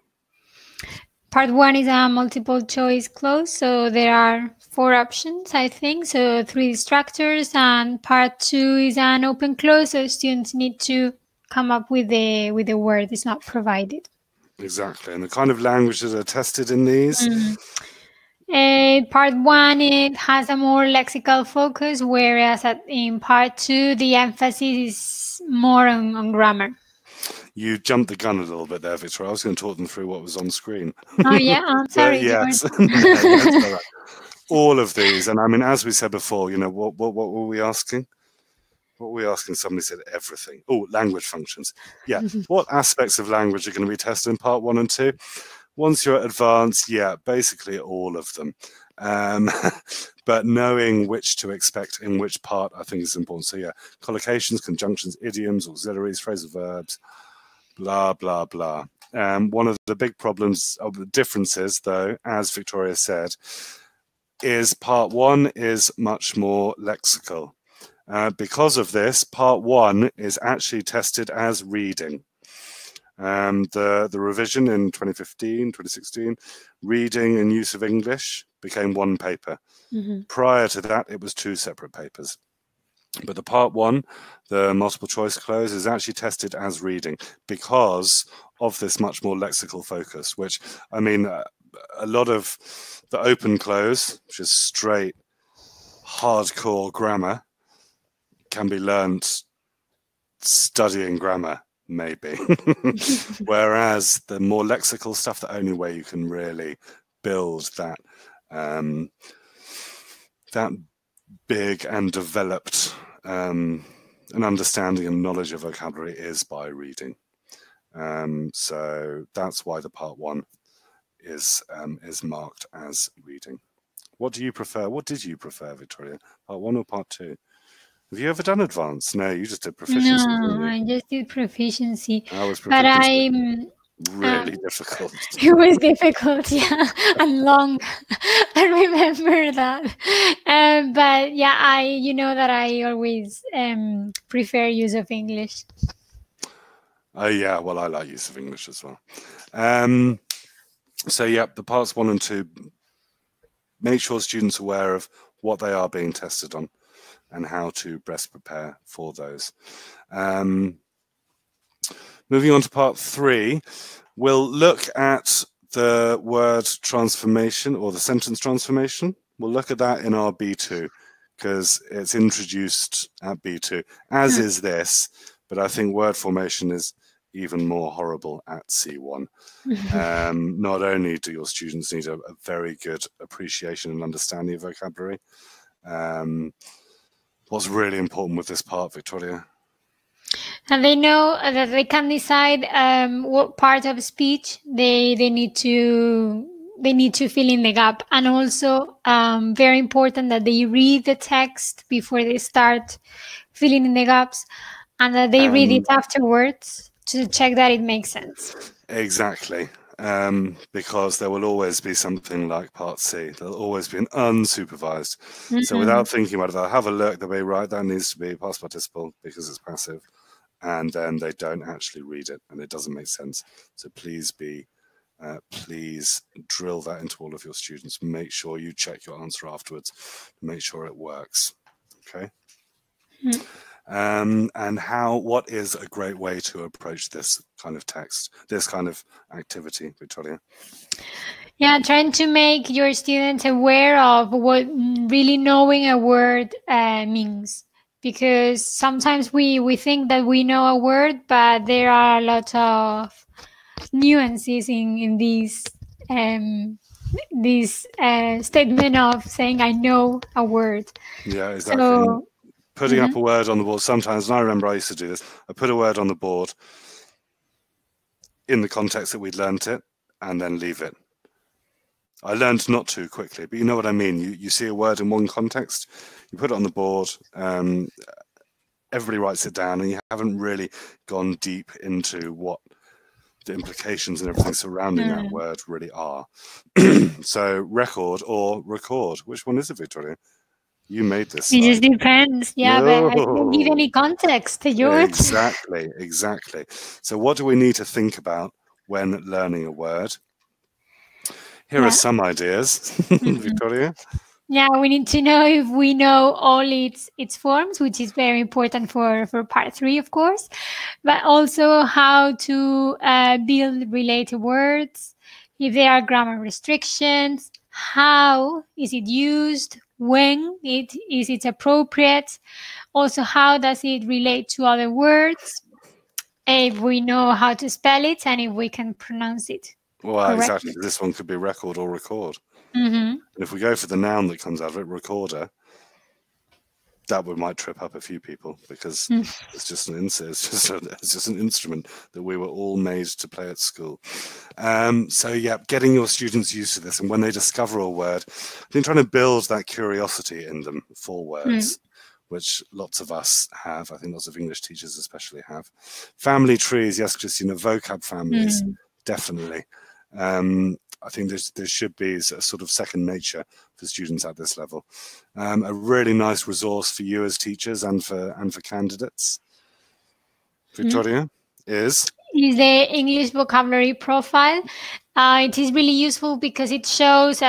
Part 1 is a multiple choice close, so there are 4 options, I think, so 3 structures, and part 2 is an open close, so students need to come up with the word. It's not provided. Exactly, and the kind of languages that are tested in these? Part 1, it has a more lexical focus, whereas in part 2, the emphasis is more on grammar. You jumped the gun a little bit there, Victoria. I was going to talk them through what was on screen. Oh, yeah? I'm sorry. Yes. Yes, all right. All of these. And I mean, as we said before, you know, what were we asking? What were we asking? Somebody said everything. Oh, language functions. Yeah. What aspects of language are going to be tested in part 1 and 2? Once you're at advanced, yeah, basically all of them. But knowing which to expect in which part, I think, is important. So, yeah, collocations, conjunctions, idioms, auxiliaries, phrasal verbs, blah, blah, blah. One of the big problems of the differences, though, as Victoria said, is part 1 is much more lexical. Because of this, part 1 is actually tested as reading. The revision in 2015, 2016, reading and use of English became one paper. Mm-hmm. Prior to that, it was 2 separate papers. But the part 1, the multiple choice close, is actually tested as reading because of this much more lexical focus, which, I mean, a lot of the open close, which is straight, hardcore grammar, can be learnt studying grammar. Maybe. Whereas the more lexical stuff, the only way you can really build that that big and developed an understanding and knowledge of vocabulary is by reading. So that's why the part 1 is marked as reading. What do you prefer? What did you prefer, Victoria? Part 1 or part 2? Have you ever done advanced? No, you just did proficiency. No, I just did proficiency. I was proficiency. But really difficult. It was difficult, yeah, and long. I remember that. But yeah, you know that I always prefer use of English. Oh yeah, well, I like use of English as well. So yeah, the parts 1 and 2 make sure students are aware of what they are being tested on and how to best prepare for those. Moving on to part 3, we'll look at the word transformation or the sentence transformation. We'll look at that in our B2 because it's introduced at B2, as is this, but I think word formation is even more horrible at C1. Not only do your students need a very good appreciation and understanding of vocabulary, what's really important with this part, Victoria? And they know that they can decide what part of speech they need to fill in the gap, and also very important that they read the text before they start filling in the gaps, and that they read it afterwards to check that it makes sense. Exactly. Because there will always be something like Part C. There'll always be an unsupervised. Mm-hmm. So without thinking about it, they'll have a look. They'll be right. That needs to be past participle because it's passive. and then they don't actually read it and it doesn't make sense. So please be please drill that into all of your students. Make sure you check your answer afterwards, make sure it works. Okay. Mm. And what is a great way to approach this kind of text, this kind of activity, Victoria? Yeah, trying to make your students aware of what really knowing a word means, because sometimes we think that we know a word, but there are a lot of nuances in this statement of saying I know a word. Yeah, exactly. So, putting up a word on the board sometimes, and I remember I used to do this, I put a word on the board in the context that we'd learnt it and then leave it. I learned not too quickly, but you know what I mean. You see a word in one context, you put it on the board, everybody writes it down, and you haven't really gone deep into what the implications and everything surrounding that word really are. So record or record, which one is it, Victoria? You made this. It just depends. Yeah, no. But I didn't give any context to yours. Exactly, exactly. So what do we need to think about when learning a word? Here are some ideas, Victoria. Yeah, we need to know if we know all its forms, which is very important for Part 3, of course, but also how to build related words, if there are grammar restrictions, how is it used, when is it appropriate, also how does it relate to other words, if we know how to spell it, and if we can pronounce it. Well, exactly. This one could be record or record. And if we go for the noun that comes out of it, recorder, that might trip up a few people, because it's just an instrument that we were all made to play at school. So yeah, getting your students used to this, and when they discover a word, I think trying to build that curiosity in them for words, which lots of us have. I think lots of English teachers especially have. Family trees, yes, Christina, vocab families, definitely. I think there should be a sort of second nature for students at this level. A really nice resource for you as teachers and for candidates, Victoria, is the English vocabulary profile. It is really useful because it shows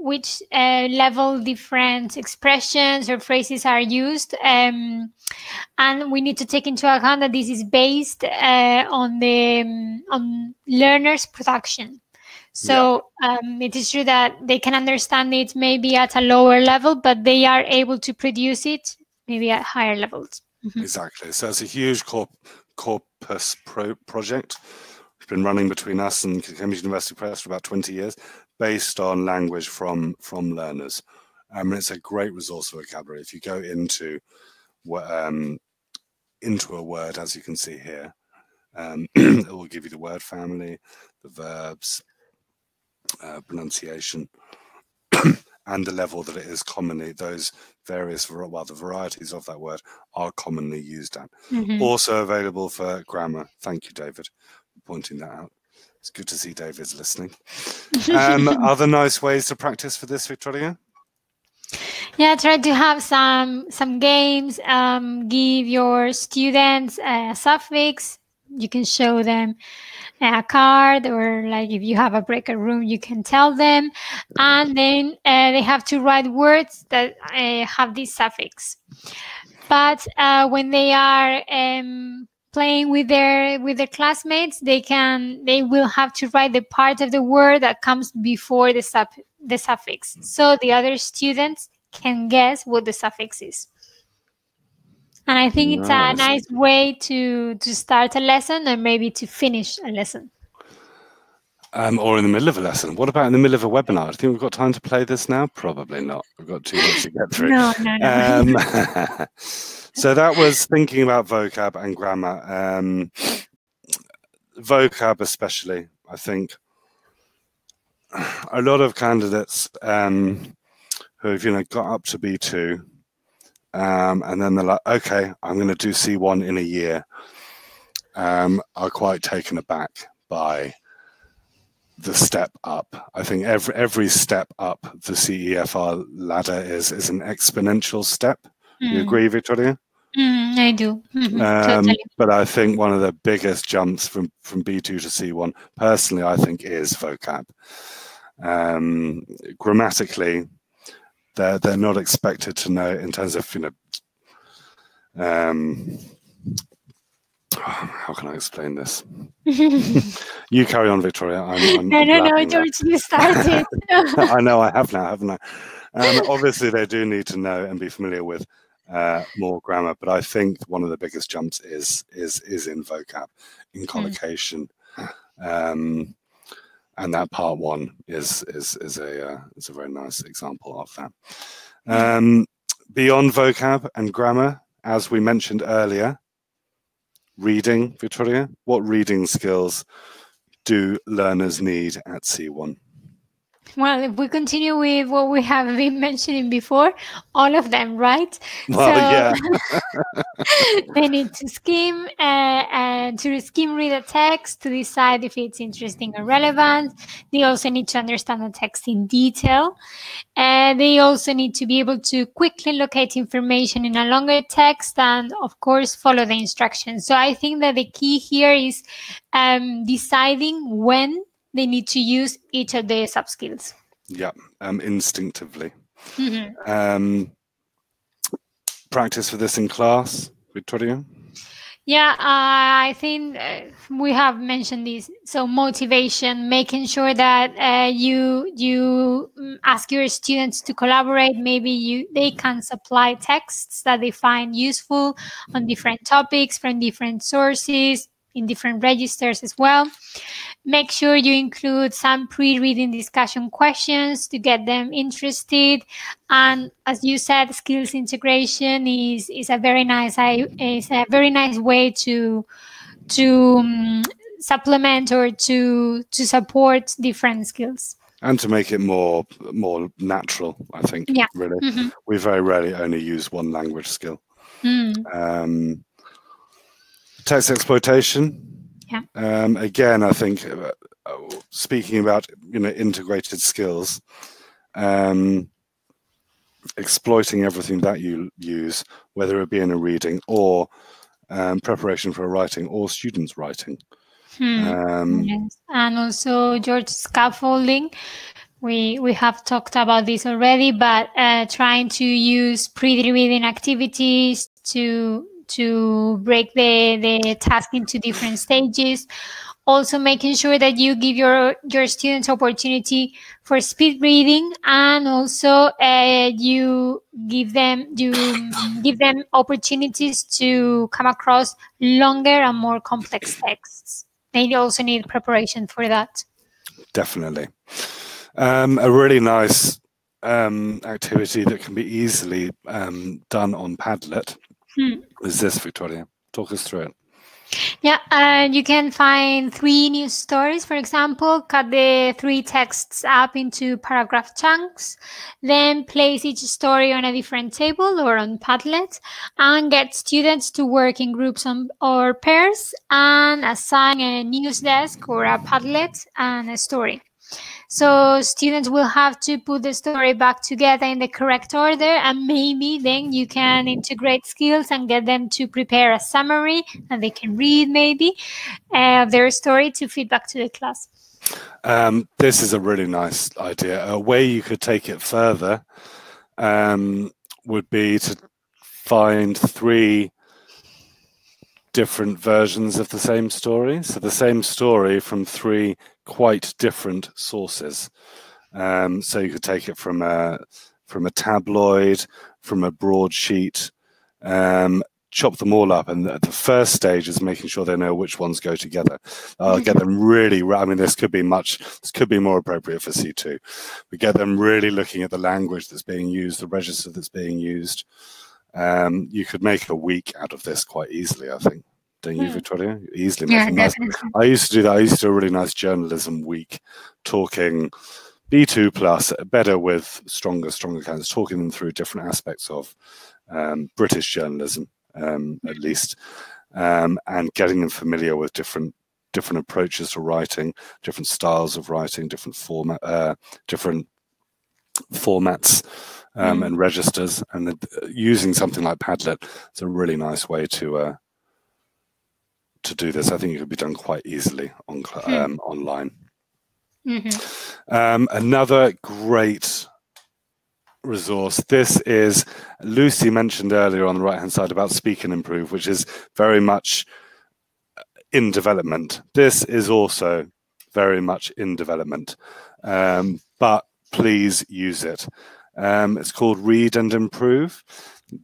which level different expressions or phrases are used, and we need to take into account that this is based on learners' production. So it is true that they can understand it maybe at a lower level, but they are able to produce it maybe at higher levels. Exactly. So it's a huge corpus project. It's been running between us and Cambridge University Press for about 20 years, based on language from learners. It's a great resource for vocabulary. If you go into a word, as you can see here, it will give you the word family, the verbs, pronunciation, and the level that it is commonly, those various, well, the varieties of that word are commonly used at. Also available for grammar. Thank you, David, for pointing that out. It's good to see David's listening. Other nice ways to practice for this, Victoria? Yeah, try to have some games. Give your students a suffix. You can show them a card, or like if you have a breakout room, you can tell them. And then they have to write words that have this suffix. But when they are playing with their classmates, they will have to write the part of the word that comes before the suffix, so the other students can guess what the suffix is. And I think it's a nice way to start a lesson, or maybe to finish a lesson. Or in the middle of a lesson. What about in the middle of a webinar? I think we've got time to play this now. Probably not. We've got too much to get through. No. So that was thinking about vocab and grammar. Vocab especially, I think. A lot of candidates who have got up to B2, and then they're like, okay, I'm going to do C1 in a year, are quite taken aback by the step up. I think every step up the CEFR ladder is an exponential step. You agree, Victoria? I do. Totally. But I think one of the biggest jumps from B2 to C1, personally, I think, is vocab. Grammatically, they're not expected to know in terms of, you know, how can I explain this? You carry on, Victoria. No, George, you started. I know, I have now, haven't I? Obviously, they do need to know and be familiar with more grammar, but I think one of the biggest jumps is in vocab, in collocation, and that part one is a very nice example of that. Beyond vocab and grammar, as we mentioned earlier, reading. Victoria, what reading skills do learners need at C1? Well, if we continue with what we have been mentioning before, all of them, right? Well, so, yeah. They need to skim and to skim read a text to decide if it's interesting or relevant. They also need to understand the text in detail. They also need to be able to quickly locate information in a longer text and, of course, follow the instructions. So I think that the key here is deciding when they need to use each of their sub-skills. Yeah, instinctively. Mm-hmm. Practice for this in class, Victoria? Yeah, I think we have mentioned this. So motivation, making sure that you ask your students to collaborate. Maybe they can supply texts that they find useful on different topics from different sources, in different registers as well. Make sure you include some pre-reading discussion questions to get them interested. And as you said, skills integration is a very nice way to supplement or to support different skills. And to make it more natural, I think. Yeah. Really, we very rarely only use one language skill. Text exploitation. Yeah. Again, I think speaking about, you know, integrated skills, exploiting everything that you use, whether it be in a reading or preparation for writing or students writing. Yes. And also, George, scaffolding. We have talked about this already, but trying to use pre-reading activities to break the task into different stages. Also making sure that you give your students opportunity for speed reading, and also you give them opportunities to come across longer and more complex texts. They also need preparation for that. Definitely. A really nice activity that can be easily done on Padlet. Is this, Victoria? Talk us through it. Yeah, you can find 3 news stories, for example, cut the 3 texts up into paragraph chunks, then place each story on a different table or on Padlet, and get students to work in groups or pairs and assign a news desk or a Padlet and a story. So students will have to put the story back together in the correct order, and maybe then you can integrate skills and get them to prepare a summary, and they can read maybe their story to feedback to the class. This is a really nice idea. A way you could take it further would be to find 3 different versions of the same story. So the same story from 3 quite different sources. So you could take it from a tabloid, from a broadsheet, chop them all up. And the first stage is making sure they know which ones go together. Get them really, I mean, this could be more appropriate for C2. We get them really looking at the language that's being used, the register that's being used. You could make a week out of this quite easily, I think. Don't you, Victoria? Easily. Yeah, definitely. I used to do that. I used to do a really nice journalism week, talking B2 plus, better with stronger kinds, talking them through different aspects of British journalism, at least, and getting them familiar with different approaches to writing, different styles of writing, different formats. and registers, and using something like Padlet is a really nice way to do this. I think it could be done quite easily on online. Mm-hmm. Another great resource. This is, Lucy mentioned earlier on the right-hand side about Speak and Improve, which is very much in development. This is also very much in development, but please use it. It's called Read and Improve.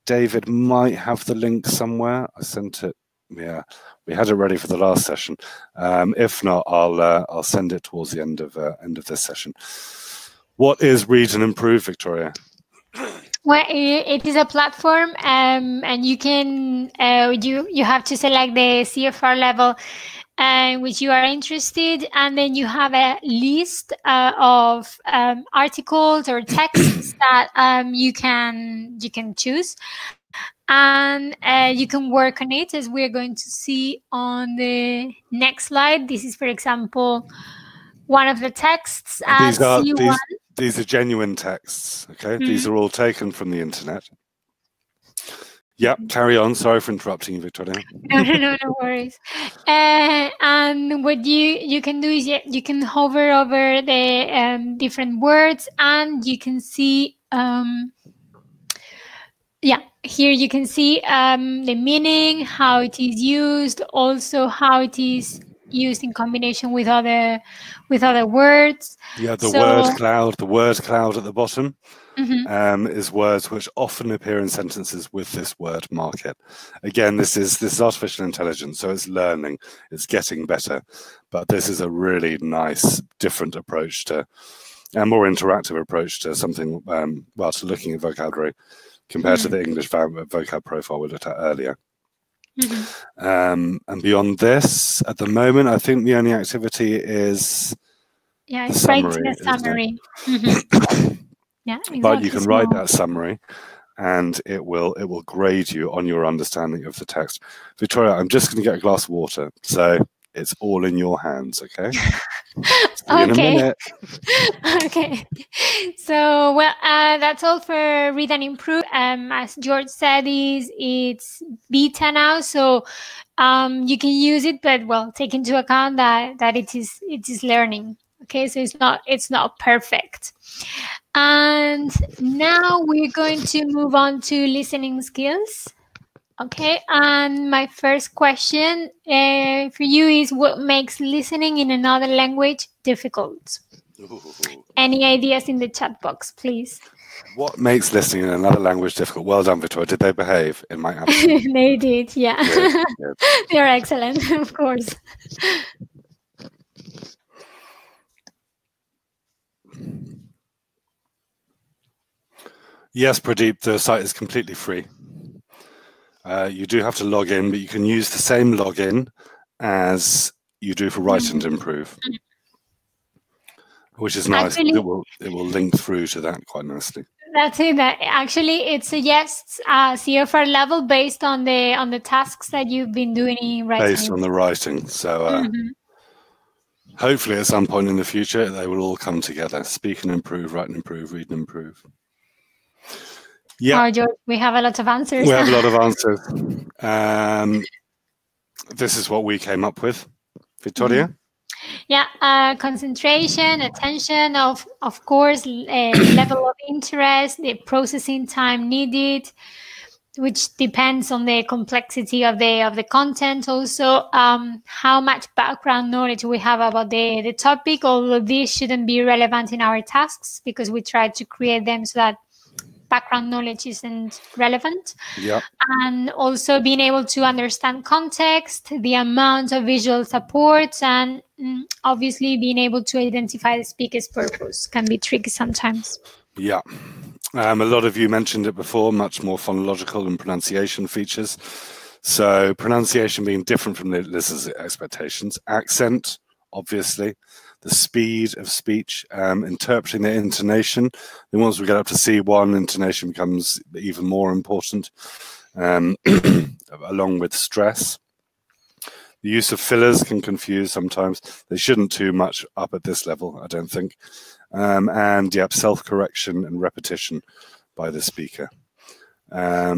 David might have the link somewhere. I sent it. Yeah, we had it ready for the last session. If not, I'll send it towards the end of this session. What is Read and Improve, Victoria? Well, it is a platform, and you can you have to select the CEFR level in which you are interested, and then you have a list of articles or texts that you can choose. And you can work on it, as we're going to see on the next slide. This is, for example, one of the texts. These are genuine texts, okay? Mm-hmm. These are all taken from the internet. Yep, carry on. Sorry for interrupting you, Victoria. No worries. And what you can do is you can hover over the different words, and you can see... here you can see the meaning, how it is used, also how it is used in combination with other words. Yeah, the word cloud at the bottom is words which often appear in sentences with this word market. Again, this is artificial intelligence, so it's learning, it's getting better. But this is a really nice, different approach to, a more interactive approach to something, to looking at vocabulary, compared to the English vocab profile we looked at earlier. Mm-hmm. And beyond this, at the moment, I think the only activity is writing a summary. Mm-hmm. But you can write that summary, and it will grade you on your understanding of the text. Victoria, I'm just going to get a glass of water, so it's all in your hands, okay? Okay. So, that's all for Read and Improve. As George said, it's beta now, so you can use it, but take into account that it is learning. Okay, so it's not perfect. And now we're going to move on to listening skills. Okay, and my first question for you is, what makes listening in another language difficult? Ooh. Any ideas in the chat box, please? What makes listening in another language difficult? Well done, Victoria. Did they behave in my absence? They did, yeah. Good. They're excellent, of course. Yes, Pradeep, the site is completely free. You do have to log in, but you can use the same login as you do for Write and Improve, which is nice. Actually, it will link through to that quite nicely. That's it. Actually, it suggests a CEFR level based on the tasks that you've been doing in writing. Based on the writing. So hopefully, at some point in the future, they will all come together: Speak and Improve, Write and Improve, Read and Improve. Yeah, oh, George, we have a lot of answers. We have a lot of answers. This is what we came up with, Victoria. Yeah, concentration, attention, of course, level of interest, the processing time needed, which depends on the complexity of the content. Also, how much background knowledge we have about the topic. Although these shouldn't be relevant in our tasks, because we try to create them so that background knowledge isn't relevant. Yeah. And also being able to understand context, the amount of visual support, and obviously being able to identify the speaker's purpose can be tricky sometimes. Yeah. A lot of you mentioned it before, much more phonological and pronunciation features. So pronunciation being different from the listener's expectations. Accent, obviously. The speed of speech, interpreting the intonation. Then once we get up to C1, intonation becomes even more important, along with stress. The use of fillers can confuse sometimes. They shouldn't too much up at this level, I don't think. And self-correction and repetition. by the speaker. What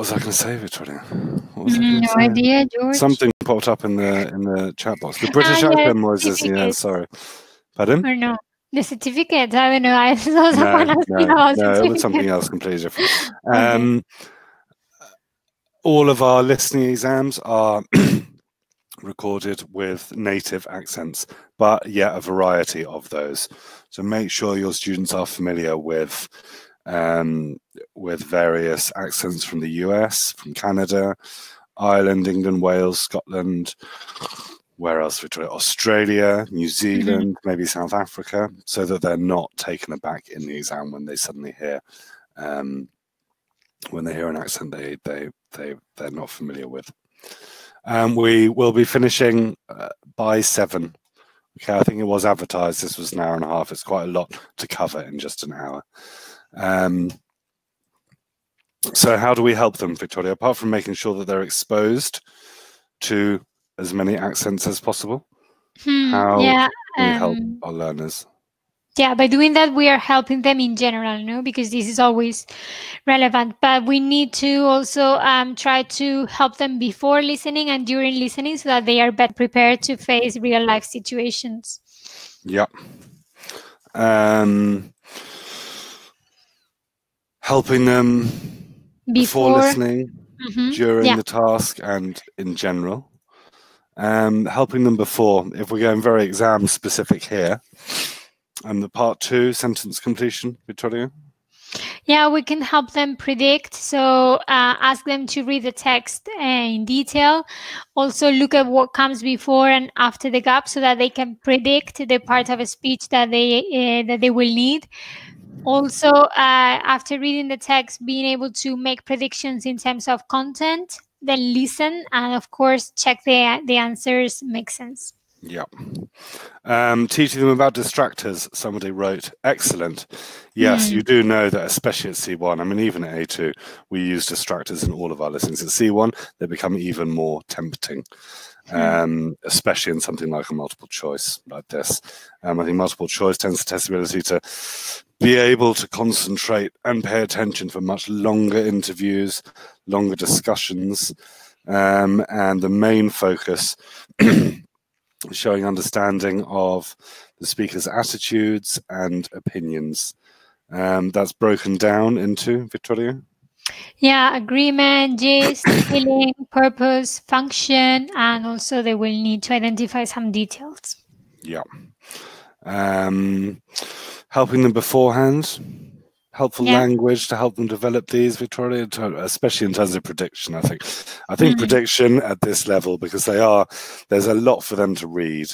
was I going to say, Victoria? No idea, George. Something popped up in the chat box. The British anthem was just, yeah, sorry. Pardon? Or no, the certificate. I don't know. I saw someone no, it was something else completely different. All of our listening exams are recorded with native accents, but yeah, a variety of those. So make sure your students are familiar with various accents from the US, from Canada, Ireland, England, Wales, Scotland, where else, Victoria? Australia, New Zealand, maybe South Africa, so that they're not taken aback in the exam when they suddenly hear an accent they're not familiar with. We will be finishing by 7. Okay, I think it was advertised. This was an hour and a half. It's quite a lot to cover in just an hour. So how do we help them, Victoria? Apart from making sure that they're exposed to as many accents as possible, how do we help our learners? Yeah, by doing that, we are helping them in general, no? Because this is always relevant. But we need to also try to help them before listening and during listening so that they are better prepared to face real-life situations. Yeah. Helping them before listening, during the task, and in general. Helping them before, if we're going very exam-specific here. And the part 2, sentence completion, Victoria? Yeah, we can help them predict. So ask them to read the text in detail. Also look at what comes before and after the gap so that they can predict the part of a speech that they will need. Also, after reading the text, being able to make predictions in terms of content, then listen, and of course, check the answers make sense. Yeah. Teaching them about distractors, somebody wrote. Excellent. Yes, you do know that, especially at C1, I mean, even at A2, we use distractors in all of our listings. At C1, they become even more tempting, especially in something like a multiple choice like this. I think multiple choice tends to test the ability to be able to concentrate and pay attention for much longer interviews, longer discussions, and the main focus showing understanding of the speaker's attitudes and opinions. That's broken down into, Victoria? Yeah, agreement, gist, feeling, purpose, function, and also they will need to identify some details. Yeah. Helping them beforehand. Helpful language to help them develop these, Victoria, especially in terms of prediction. I think prediction at this level, because there's a lot for them to read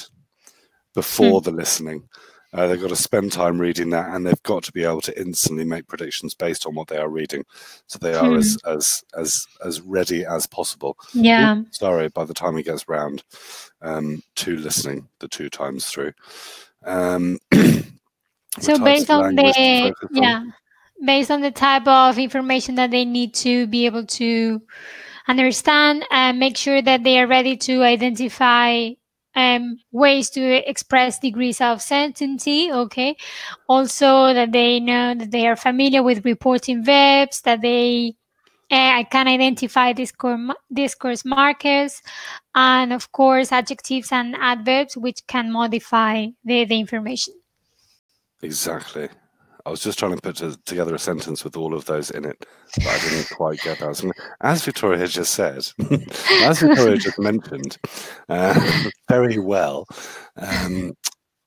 before the listening. They've got to spend time reading that, and they've got to be able to instantly make predictions based on what they are reading, so they are as ready as possible. Yeah. Oops, sorry. By the time it gets round to listening, the 2 times through. So based on the based on the type of information that they need to be able to understand, and make sure that they are ready to identify ways to express degrees of certainty, okay? Also that they know that they are familiar with reporting verbs, that they can identify discourse markers, and of course adjectives and adverbs which can modify the information. Exactly. I was just trying to put together a sentence with all of those in it, but I didn't quite get that. As Victoria has just said, as Victoria just mentioned, very well.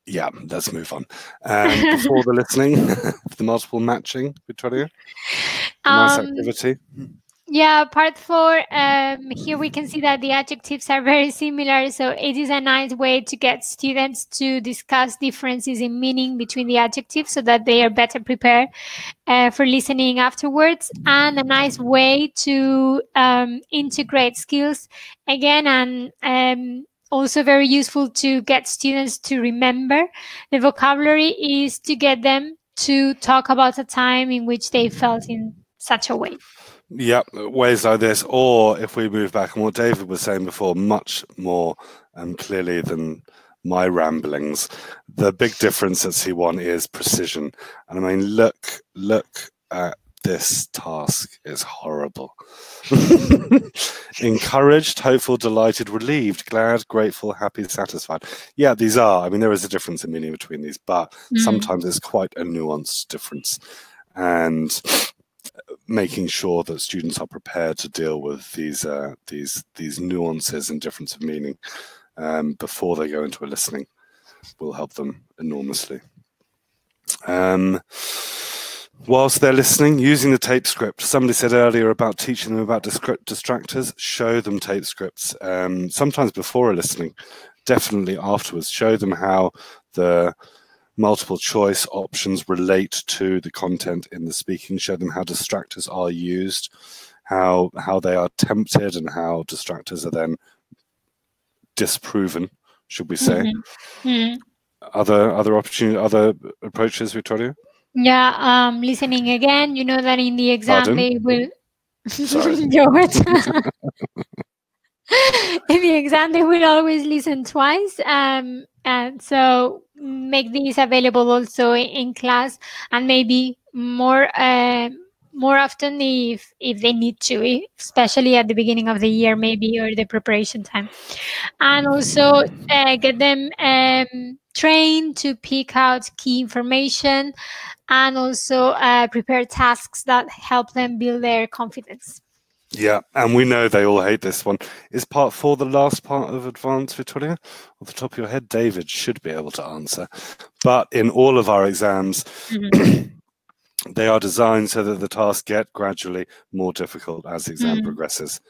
Yeah, let's move on. Before the listening, the multiple matching, Victoria, nice activity. Yeah, part 4, here we can see that the adjectives are very similar, so it is a nice way to get students to discuss differences in meaning between the adjectives so that they are better prepared for listening afterwards, and a nice way to integrate skills again, and also very useful to get students to remember the vocabulary is to get them to talk about a time in which they felt in such a way. Yeah, ways like this, or if we move back on what David was saying before, much more clearly than my ramblings. The big difference at C1 is precision. And I mean, look at this task. It's horrible. Encouraged, hopeful, delighted, relieved, glad, grateful, happy, satisfied. Yeah, these are. I mean, there is a difference in meaning between these, but sometimes there's quite a nuanced difference. And making sure that students are prepared to deal with these nuances and difference of meaning before they go into a listening will help them enormously. Whilst they're listening, using the tape script. Somebody said earlier about teaching them about distractors. Show them tape scripts, sometimes before a listening, definitely afterwards. Show them how the multiple choice options relate to the content in the speaking. Show them how distractors are used, how they are tempted, and how distractors are then disproven, should we say. Other approaches, Victoria? Yeah, listening again. You know that in the exam they will George. In the exam they will always listen twice, and so make these available also in class, and maybe more often if they need to, especially at the beginning of the year maybe, or the preparation time. And also get them trained to pick out key information, and also prepare tasks that help them build their confidence. Yeah, and we know they all hate this one. Is part 4 the last part of Advanced, Victoria? Off the top of your head, David should be able to answer. But in all of our exams, they are designed so that the tasks get gradually more difficult as the exam progresses,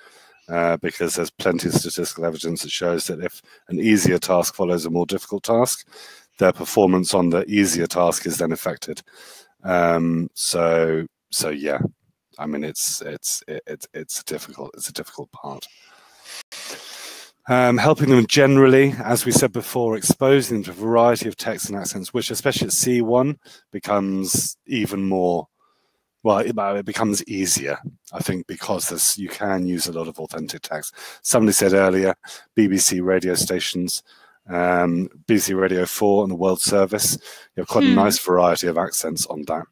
because there's plenty of statistical evidence that shows that if an easier task follows a more difficult task, their performance on the easier task is then affected. So yeah. I mean, it's a difficult part. Helping them generally, as we said before, exposing them to a variety of texts and accents, which especially at C1 becomes even more, well, it becomes easier, I think, because you can use a lot of authentic text. Somebody said earlier, BBC radio stations, BBC Radio 4 and the World Service, you have quite a nice variety of accents on that.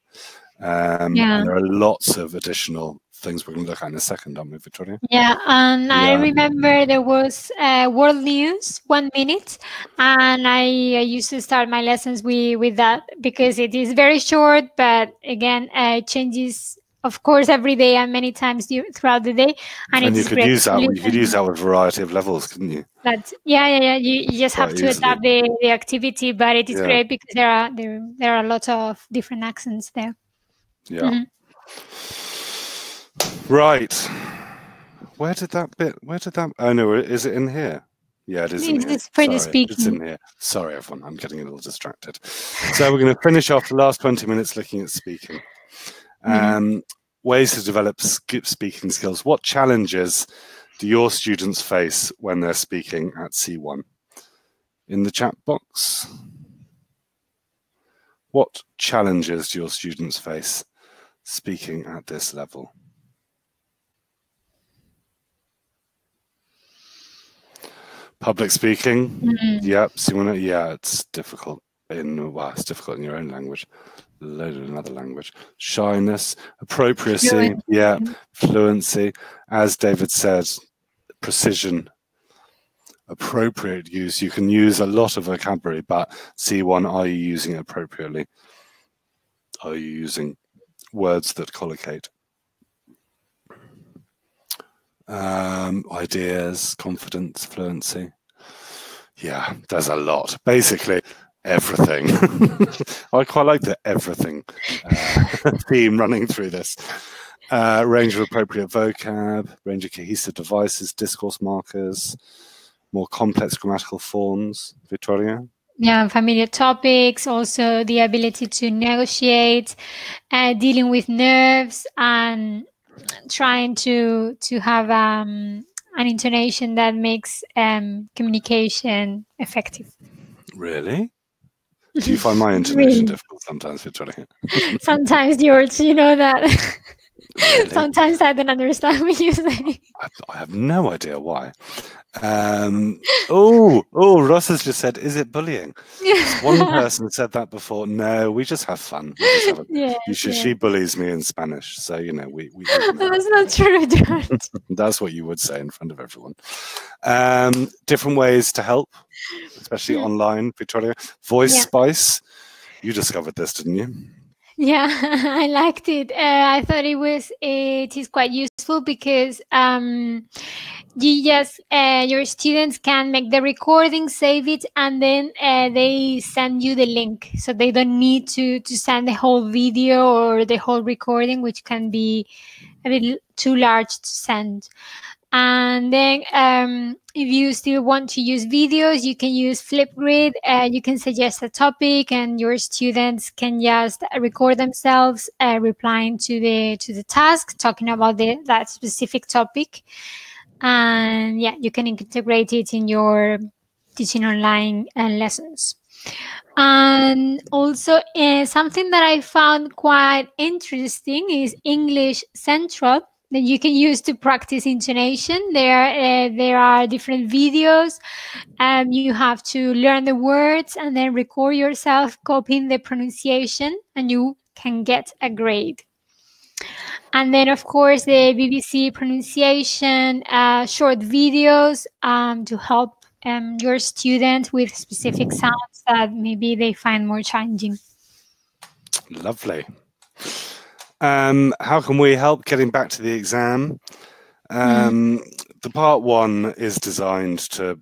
And there are lots of additional things we're going to look at in a second, aren't we, Victoria? Yeah, and I remember there was World News 1 minute, and I used to start my lessons with that, because it is very short, but again, it changes, of course, every day and many times throughout the day. And you could use that. You could use that with a variety of levels, couldn't you? But yeah. You just have to adapt the activity, but it is great because there are lots of different accents there. Yeah. Right. Where did that oh no, is it in here? Yeah, it is in here. It's in here. Sorry everyone, I'm getting a little distracted. So we're going to finish after the last 20 minutes looking at speaking. Ways to develop speaking skills. What challenges do your students face when they're speaking at C1? In the chat box. What challenges do your students face speaking at this level? Public speaking, yep. C1, yeah, it's difficult in your own language, loaded in another language. Shyness, appropriacy, yeah, fluency. As David said, precision, appropriate use. You can use a lot of vocabulary, but C1, are you using it appropriately? Are you using words that collocate? Ideas, confidence, fluency. Yeah, there's a lot. Basically, everything. I quite like the everything theme running through this. Range of appropriate vocab, range of cohesive devices, discourse markers, more complex grammatical forms. Victoria? Yeah, familiar topics, also the ability to negotiate, dealing with nerves, and trying to have an intonation that makes communication effective. Really? Do you find my intonation difficult sometimes, Victoria? Sometimes, George, you know that. Really? Sometimes I don't understand what you say. I have no idea why. Oh, Ross has just said, is it bullying? Yeah. One person said that before. No, we just have fun. She bullies me in Spanish, so, you know, we that's not true, George. That's what you would say in front of everyone. Different ways to help, especially online, Victoria. Voice Spice. You discovered this, didn't you? Yeah, I liked it. I thought it is quite useful because you just, your students can make the recording, save it, and then they send you the link. So they don't need to send the whole video or the whole recording, which can be a bit too large to send. And then if you still want to use videos, you can use Flipgrid. You can suggest a topic and your students can just record themselves replying to the task, talking about that specific topic. And yeah, you can integrate it in your teaching online lessons. And also something that I found quite interesting is English Central, that you can use to practice intonation. There are different videos. You have to learn the words and then record yourself copying the pronunciation, and you can get a grade. And then, of course, the BBC pronunciation short videos to help your students with specific sounds that maybe they find more challenging. Lovely. How can we help getting back to the exam? The part one is designed to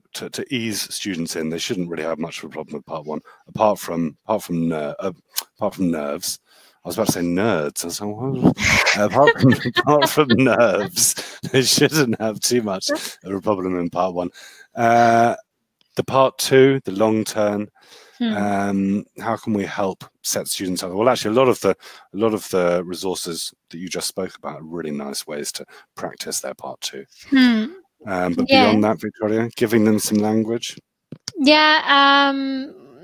ease students in. They shouldn't really have much of a problem with part one, apart from nerves. I was about to say nerds. I was like, apart from nerves, they shouldn't have too much of a problem in part one. The part two, the long term. How can we help set students up? Well, actually, a lot of the resources that you just spoke about are really nice ways to practice their part two. But beyond that, Victoria, giving them some language. Yeah,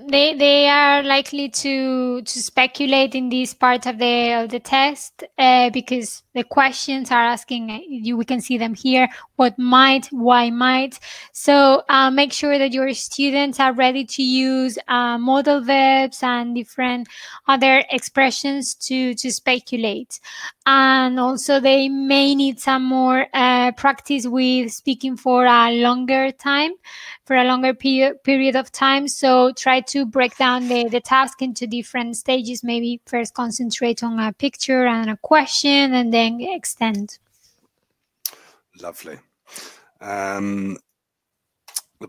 they are likely to speculate in this part of the test because the questions are asking you. We can see them here. What might? Why might? So make sure that your students are ready to use modal verbs and different other expressions to speculate. And also they may need some more practice with speaking for a longer time, for a longer period of time. So try to break down the task into different stages. Maybe first concentrate on a picture and a question, and then extend. Lovely. The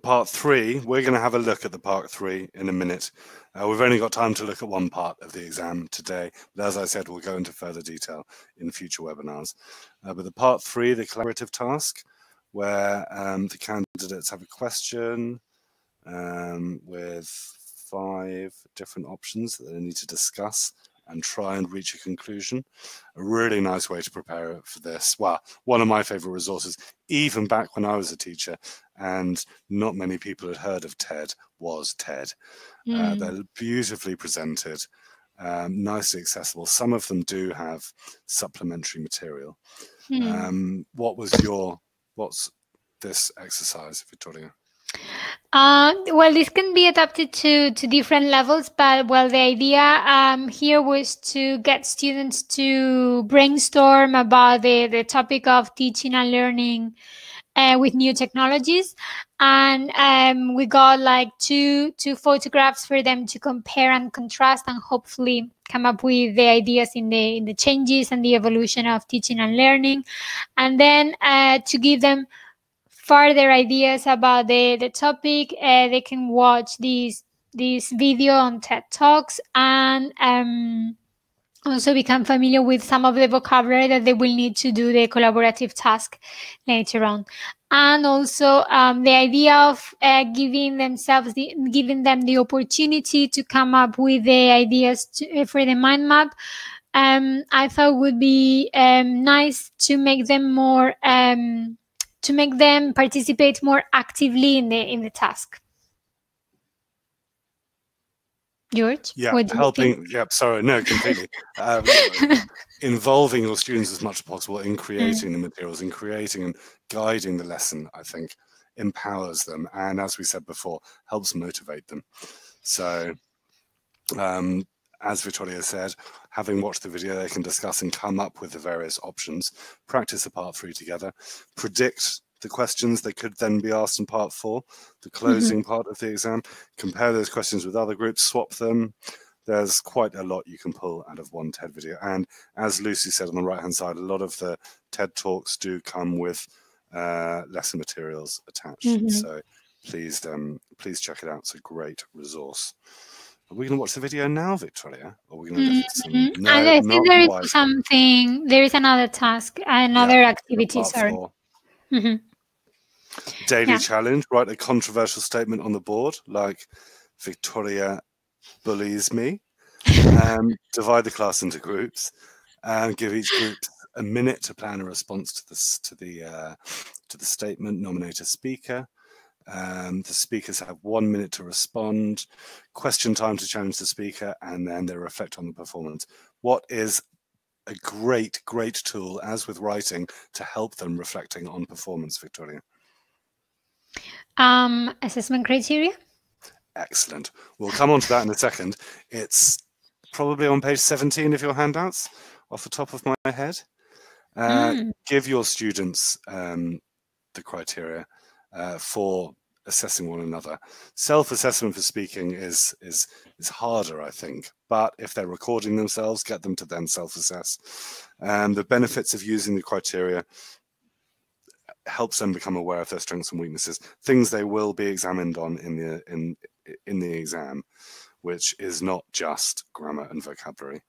part three, we're going to have a look at the part three in a minute. We've only got time to look at one part of the exam today, but as I said, we'll go into further detail in future webinars. But the part three, the collaborative task, where the candidates have a question with 5 different options that they need to discuss and try and reach a conclusion. A really nice way to prepare for this. Well, one of my favorite resources, even back when I was a teacher, and not many people had heard of TED, was TED. They're beautifully presented, nicely accessible. Some of them do have supplementary material. What's this exercise, Victoria? Well, this can be adapted to different levels, but well, the idea here was to get students to brainstorm about the topic of teaching and learning with new technologies. And we got like two photographs for them to compare and contrast, and hopefully come up with the ideas in the changes and the evolution of teaching and learning. And then to give them further ideas about the topic, they can watch this video on TED Talks, and also become familiar with some of the vocabulary that they will need to do the collaborative task later on. And also the idea of giving them the opportunity to come up with the ideas for the mind map, I thought would be nice to make them more participate more actively in the task. George? Yeah, helping. Yeah, sorry, no, completely. Involving your students as much as possible in creating the materials, in creating and guiding the lesson, I think, empowers them, and as we said before, helps motivate them. So as Victoria said, having watched the video, they can discuss and come up with the various options, practice the part 3 together, predict the questions that could then be asked in part 4, the closing part of the exam, compare those questions with other groups, swap them. There's quite a lot you can pull out of one TED video. And as Lucy said on the right-hand side, a lot of the TED Talks do come with lesson materials attached. So please, please check it out. It's a great resource. Are we going to watch the video now, Victoria? Or are we going to look at some? No, I think there is something. There is another task, another activity. Sorry. Daily challenge: write a controversial statement on the board, like Victoria bullies me. Divide the class into groups and give each group a minute to plan a response to this to the statement. Nominate a speaker. The speakers have 1 minute to respond, question time to challenge the speaker, and then they reflect on the performance. What is a great, great tool, as with writing, to help them reflecting on performance, Victoria? Assessment criteria. Excellent. We'll come on to that in a second. It's probably on page 17 of your handouts, off the top of my head. Give your students the criteria for assessing one another. Self-assessment for speaking is harder, I think, but if they're recording themselves, get them to then self-assess. The benefits of using the criteria helps them become aware of their strengths and weaknesses, things they will be examined on in the exam, which is not just grammar and vocabulary.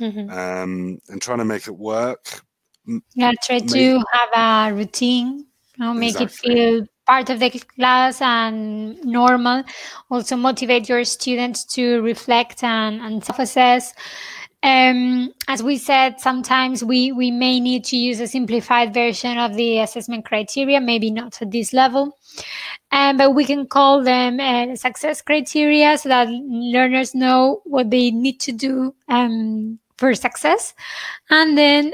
And trying to make it work. Try to have a routine, make it feel part of the class and normal. Also motivate your students to reflect and self-assess. As we said, sometimes we may need to use a simplified version of the assessment criteria, maybe not at this level, but we can call them success criteria, so that learners know what they need to do for success, and then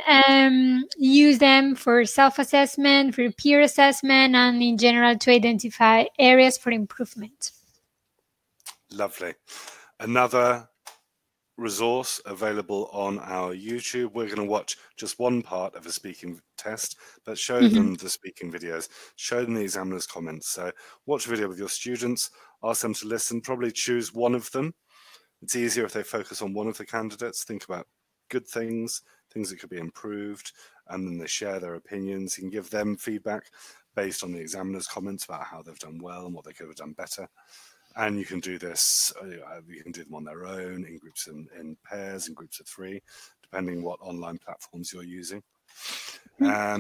use them for self-assessment, for peer assessment, and in general to identify areas for improvement. Lovely. Another resource available on our YouTube. We're going to watch just one part of a speaking test, but show them the speaking videos, show them the examiner's comments. So watch a video with your students, ask them to listen, probably choose one of them. It's easier if they focus on one of the candidates, think about good things, things that could be improved, and then they share their opinions. You can give them feedback based on the examiner's comments about how they've done well and what they could have done better. And you can do this, you can do them on their own, in groups in pairs, in groups of 3, depending what online platforms you're using. Here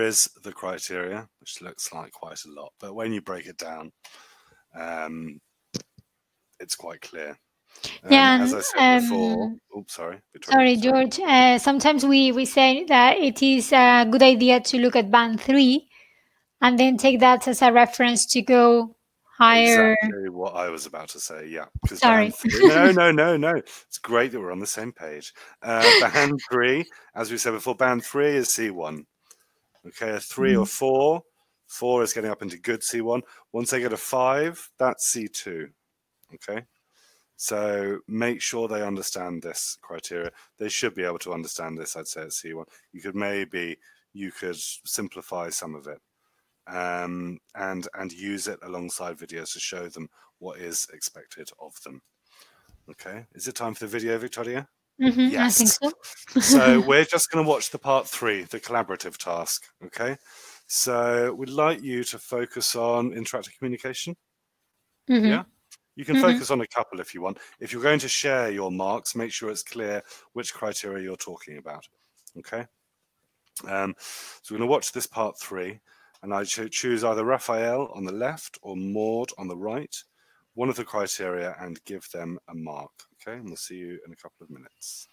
is the criteria, which looks like quite a lot, but when you break it down, it's quite clear. As I said before, sorry, George. Sometimes we say that it is a good idea to look at band 3, and then take that as a reference to go higher. Exactly what I was about to say. Yeah. Sorry. No. It's great that we're on the same page. Band 3, as we said before, band 3 is C1. Okay, a 3 or 4. 4 is getting up into good C1. Once they get a 5, that's C2. Okay, so make sure they understand this criteria. They should be able to understand this, I'd say, at C1. You could simplify some of it, and use it alongside videos to show them what is expected of them. Okay, is it time for the video, Victoria? Yes, I think so. So we're just going to watch the part 3, the collaborative task. Okay, so we'd like you to focus on interactive communication. Yeah. You can focus on a couple if you want. If you're going to share your marks, make sure it's clear which criteria you're talking about. Okay? So we're going to watch this part 3, and I choose either Raphael on the left or Maud on the right, one of the criteria, and give them a mark. Okay? And we'll see you in a couple of minutes.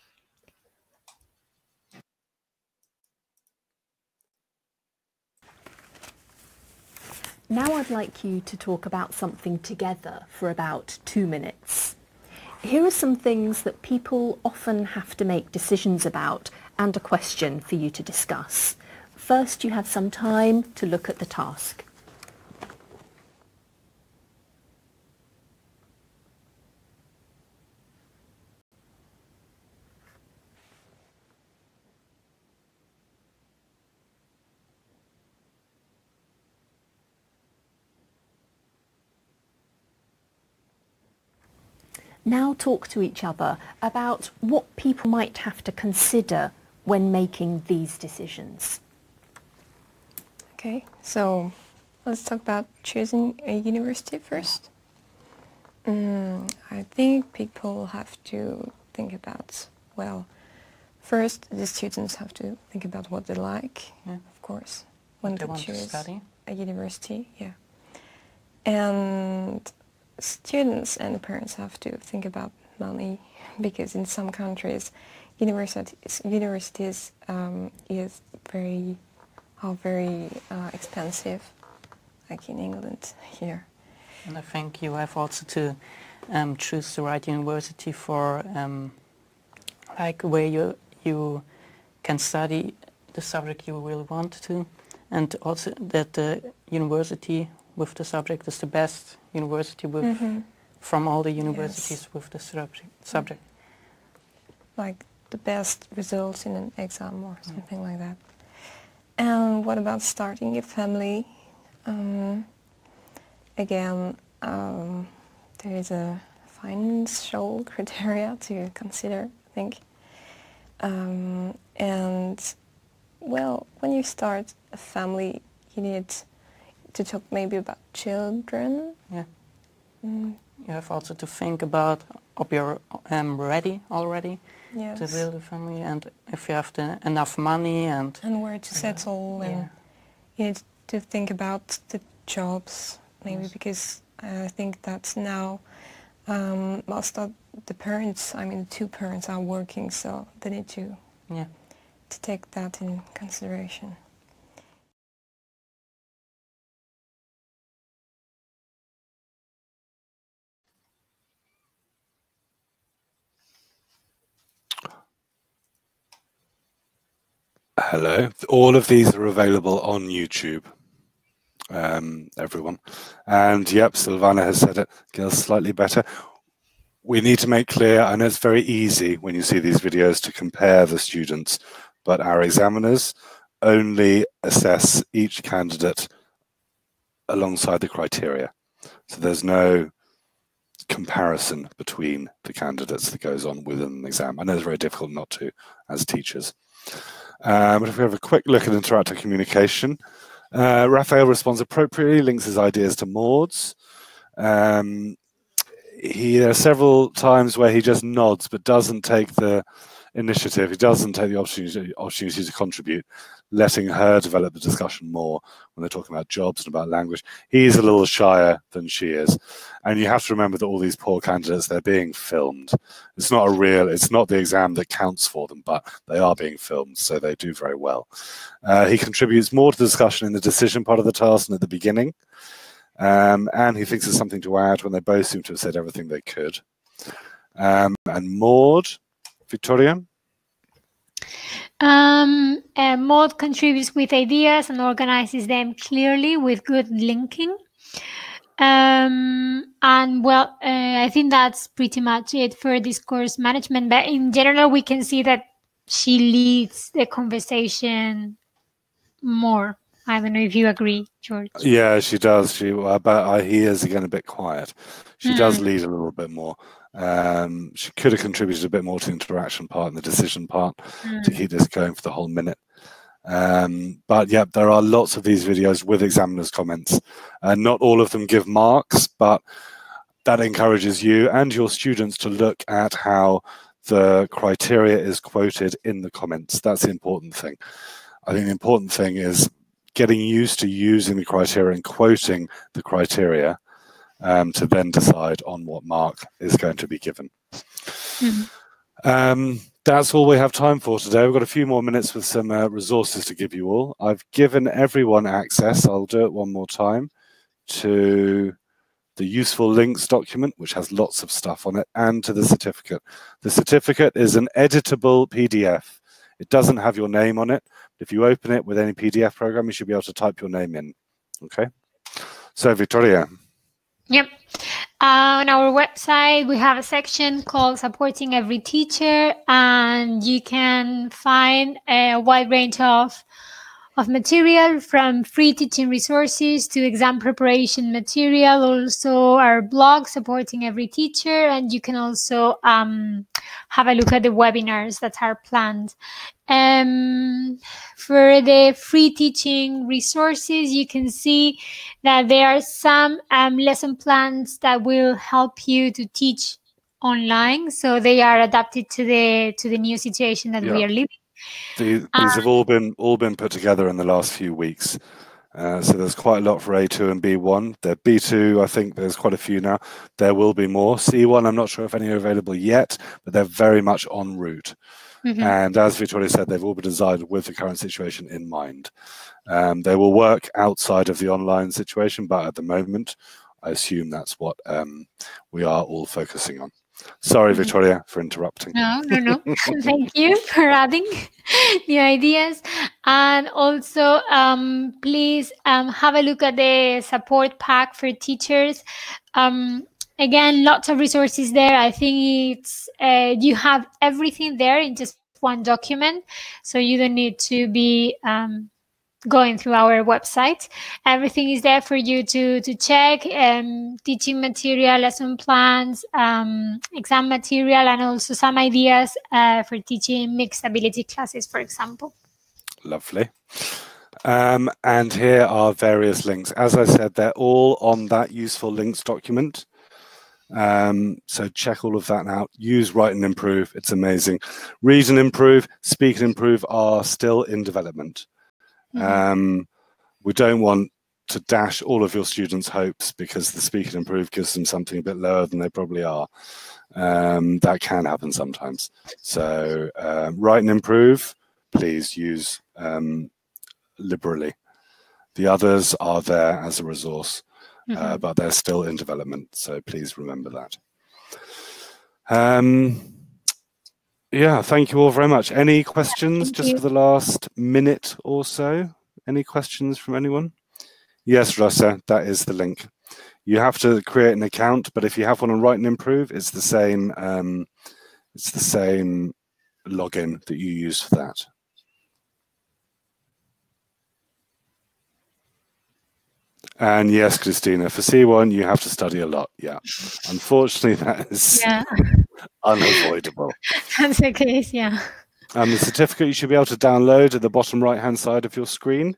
Now I'd like you to talk about something together for about 2 minutes. Here are some things that people often have to make decisions about, and a question for you to discuss. First, you have some time to look at the task. now talk to each other about what people might have to consider when making these decisions. Okay, so let's talk about choosing a university first. I think people have to think about, well, first the students have to think about what they like, of course, when they choose a university, And students and parents have to think about money, because in some countries universities are very expensive, like in England here. And I think you have also to choose the right university for like where you can study the subject you really want to, and also that the university with the subject is the best university with from all the universities with the subject. Like the best results in an exam or something like that. And what about starting a family? Again, there is a financial criteria to consider, I think. And, well, when you start a family, you need to talk maybe about children. You have also to think about if you're ready already to build a family, and if you have enough money, and where to settle, and you need to think about the jobs maybe, because I think that now most of the parents, I mean the two parents, are working, so they need to take that in consideration. Hello. All of these are available on YouTube, everyone. And yep, Silvana has said it, Gil's slightly better. We need to make clear, I know it's very easy when you see these videos to compare the students, but our examiners only assess each candidate alongside the criteria. So there's no comparison between the candidates that goes on within an exam. I know it's very difficult not to as teachers. But if we have a quick look at interactive communication, Raphael responds appropriately, links his ideas to Maud's. There are several times where he just nods but doesn't take the initiative. He doesn't take the opportunity to contribute, letting her develop the discussion more when they're talking about jobs and about language. He's a little shyer than she is. And you have to remember that all these poor candidates, they're being filmed. It's not it's not the exam that counts for them, but they are being filmed, so they do very well. He contributes more to the discussion in the decision part of the task than at the beginning. And he thinks there's something to add when they both seem to have said everything they could. And Maud, Victoria? Maud contributes with ideas and organizes them clearly with good linking. And well, I think that's pretty much it for discourse management. But in general, we can see that she leads the conversation more. I don't know if you agree, George. Yeah, she does. But he is again a bit quiet. She does lead a little bit more. She could have contributed a bit more to the interaction part and the decision part to keep this going for the whole minute. But yeah, there are lots of these videos with examiners' comments. Not all of them give marks, but that encourages you and your students to look at how the criteria is quoted in the comments. That's the important thing. I think the important thing is getting used to using the criteria and quoting the criteria to then decide on what mark is going to be given. That's all we have time for today. We've got a few more minutes with some resources to give you all. I've given everyone access, I'll do it one more time, to the useful links document, which has lots of stuff on it, and to the certificate. The certificate is an editable PDF. It doesn't have your name on it. If you open it with any PDF program, you should be able to type your name in. Okay. So, Victoria. Yep. On our website, we have a section called Supporting Every Teacher, and you can find a wide range of of material, from free teaching resources to exam preparation material. Also our blog supporting every teacher, and you can also have a look at the webinars that are planned. For the free teaching resources, you can see that there are some lesson plans that will help you to teach online, so they are adapted to the new situation that we are living. These have all been put together in the last few weeks, so there's quite a lot for A2 and B1. There B2, I think there's quite a few now. There will be more. C1, I'm not sure if any are available yet, but they're very much en route. Mm-hmm. And as Victoria said, they've all been designed with the current situation in mind. They will work outside of the online situation, but at the moment, I assume that's what we are all focusing on. Sorry, Victoria, for interrupting. No. Thank you for adding new ideas. And also, please have a look at the support pack for teachers. Again, lots of resources there. I think it's you have everything there in just one document, so you don't need to be going through our website. Everything is there for you to check, teaching material, lesson plans, exam material, and also some ideas for teaching mixed ability classes, for example. Lovely. And here are various links. As I said, they're all on that useful links document. So check all of that out. Use Write and Improve. It's amazing. Read and Improve, Speak and Improve are still in development. We don't want to dash all of your students' hopes because the Speak and Improve gives them something a bit lower than they probably are. That can happen sometimes. So Write and Improve, please use liberally. The others are there as a resource, but they're still in development. So please remember that. Yeah, thank you all very much. Any questions just for the last minute or so? Any questions from anyone? Yes, Rasa, that is the link. You have to create an account, but if you have one on Write and Improve, it's the same login that you use for that. And yes, Christina, for C1, you have to study a lot. Yeah, unfortunately, that is unavoidable. That's the case, yeah. The certificate you should be able to download at the bottom right-hand side of your screen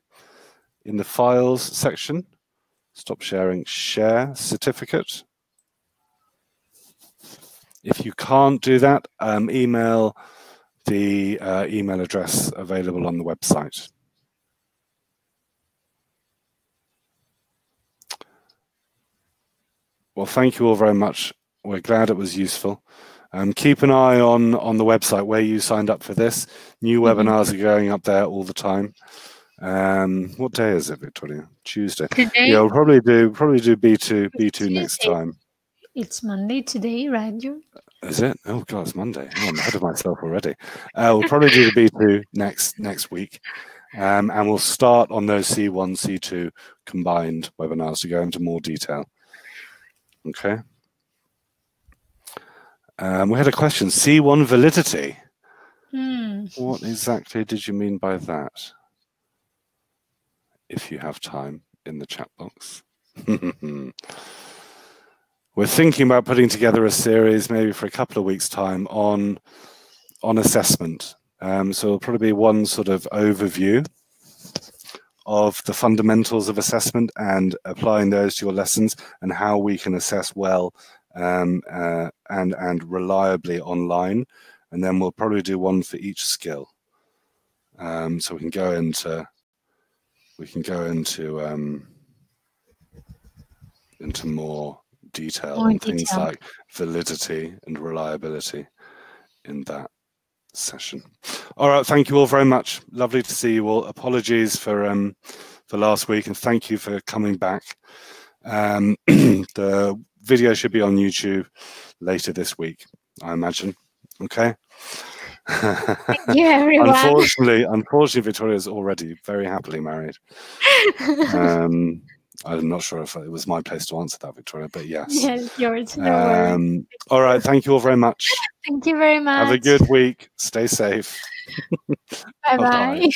in the files section. Stop sharing, share certificate. If you can't do that, email the email address available on the website. Well, thank you all very much. We're glad it was useful. Keep an eye on the website where you signed up for this. New webinars are going up there all the time. What day is it, Victoria? Tuesday. Today? Yeah, we'll probably do B2 next time. It's Monday today, right, George? Is it? Oh God, it's Monday. Oh, I'm ahead of myself already. We'll probably do the B2 next week. And we'll start on those C1, C2 combined webinars to go into more detail. Okay. We had a question. C1 validity. What exactly did you mean by that? If you have time in the chat box. We're thinking about putting together a series maybe for a couple of weeks' time on assessment. So it'll probably be one sort of overview of the fundamentals of assessment and applying those to your lessons and how we can assess well and reliably online. And then we'll probably do one for each skill. So we can go into more detail on things like validity and reliability in that session. All right, thank you all very much. Lovely to see you all. Apologies for last week, and thank you for coming back. The video should be on YouTube later this week, I imagine. Okay. Thank you, everyone. unfortunately, Victoria's already very happily married. I'm not sure if it was my place to answer that, Victoria, but yes. Yes, yours. All right, thank you all very much. Thank you very much. Have a good week. Stay safe. Bye-bye.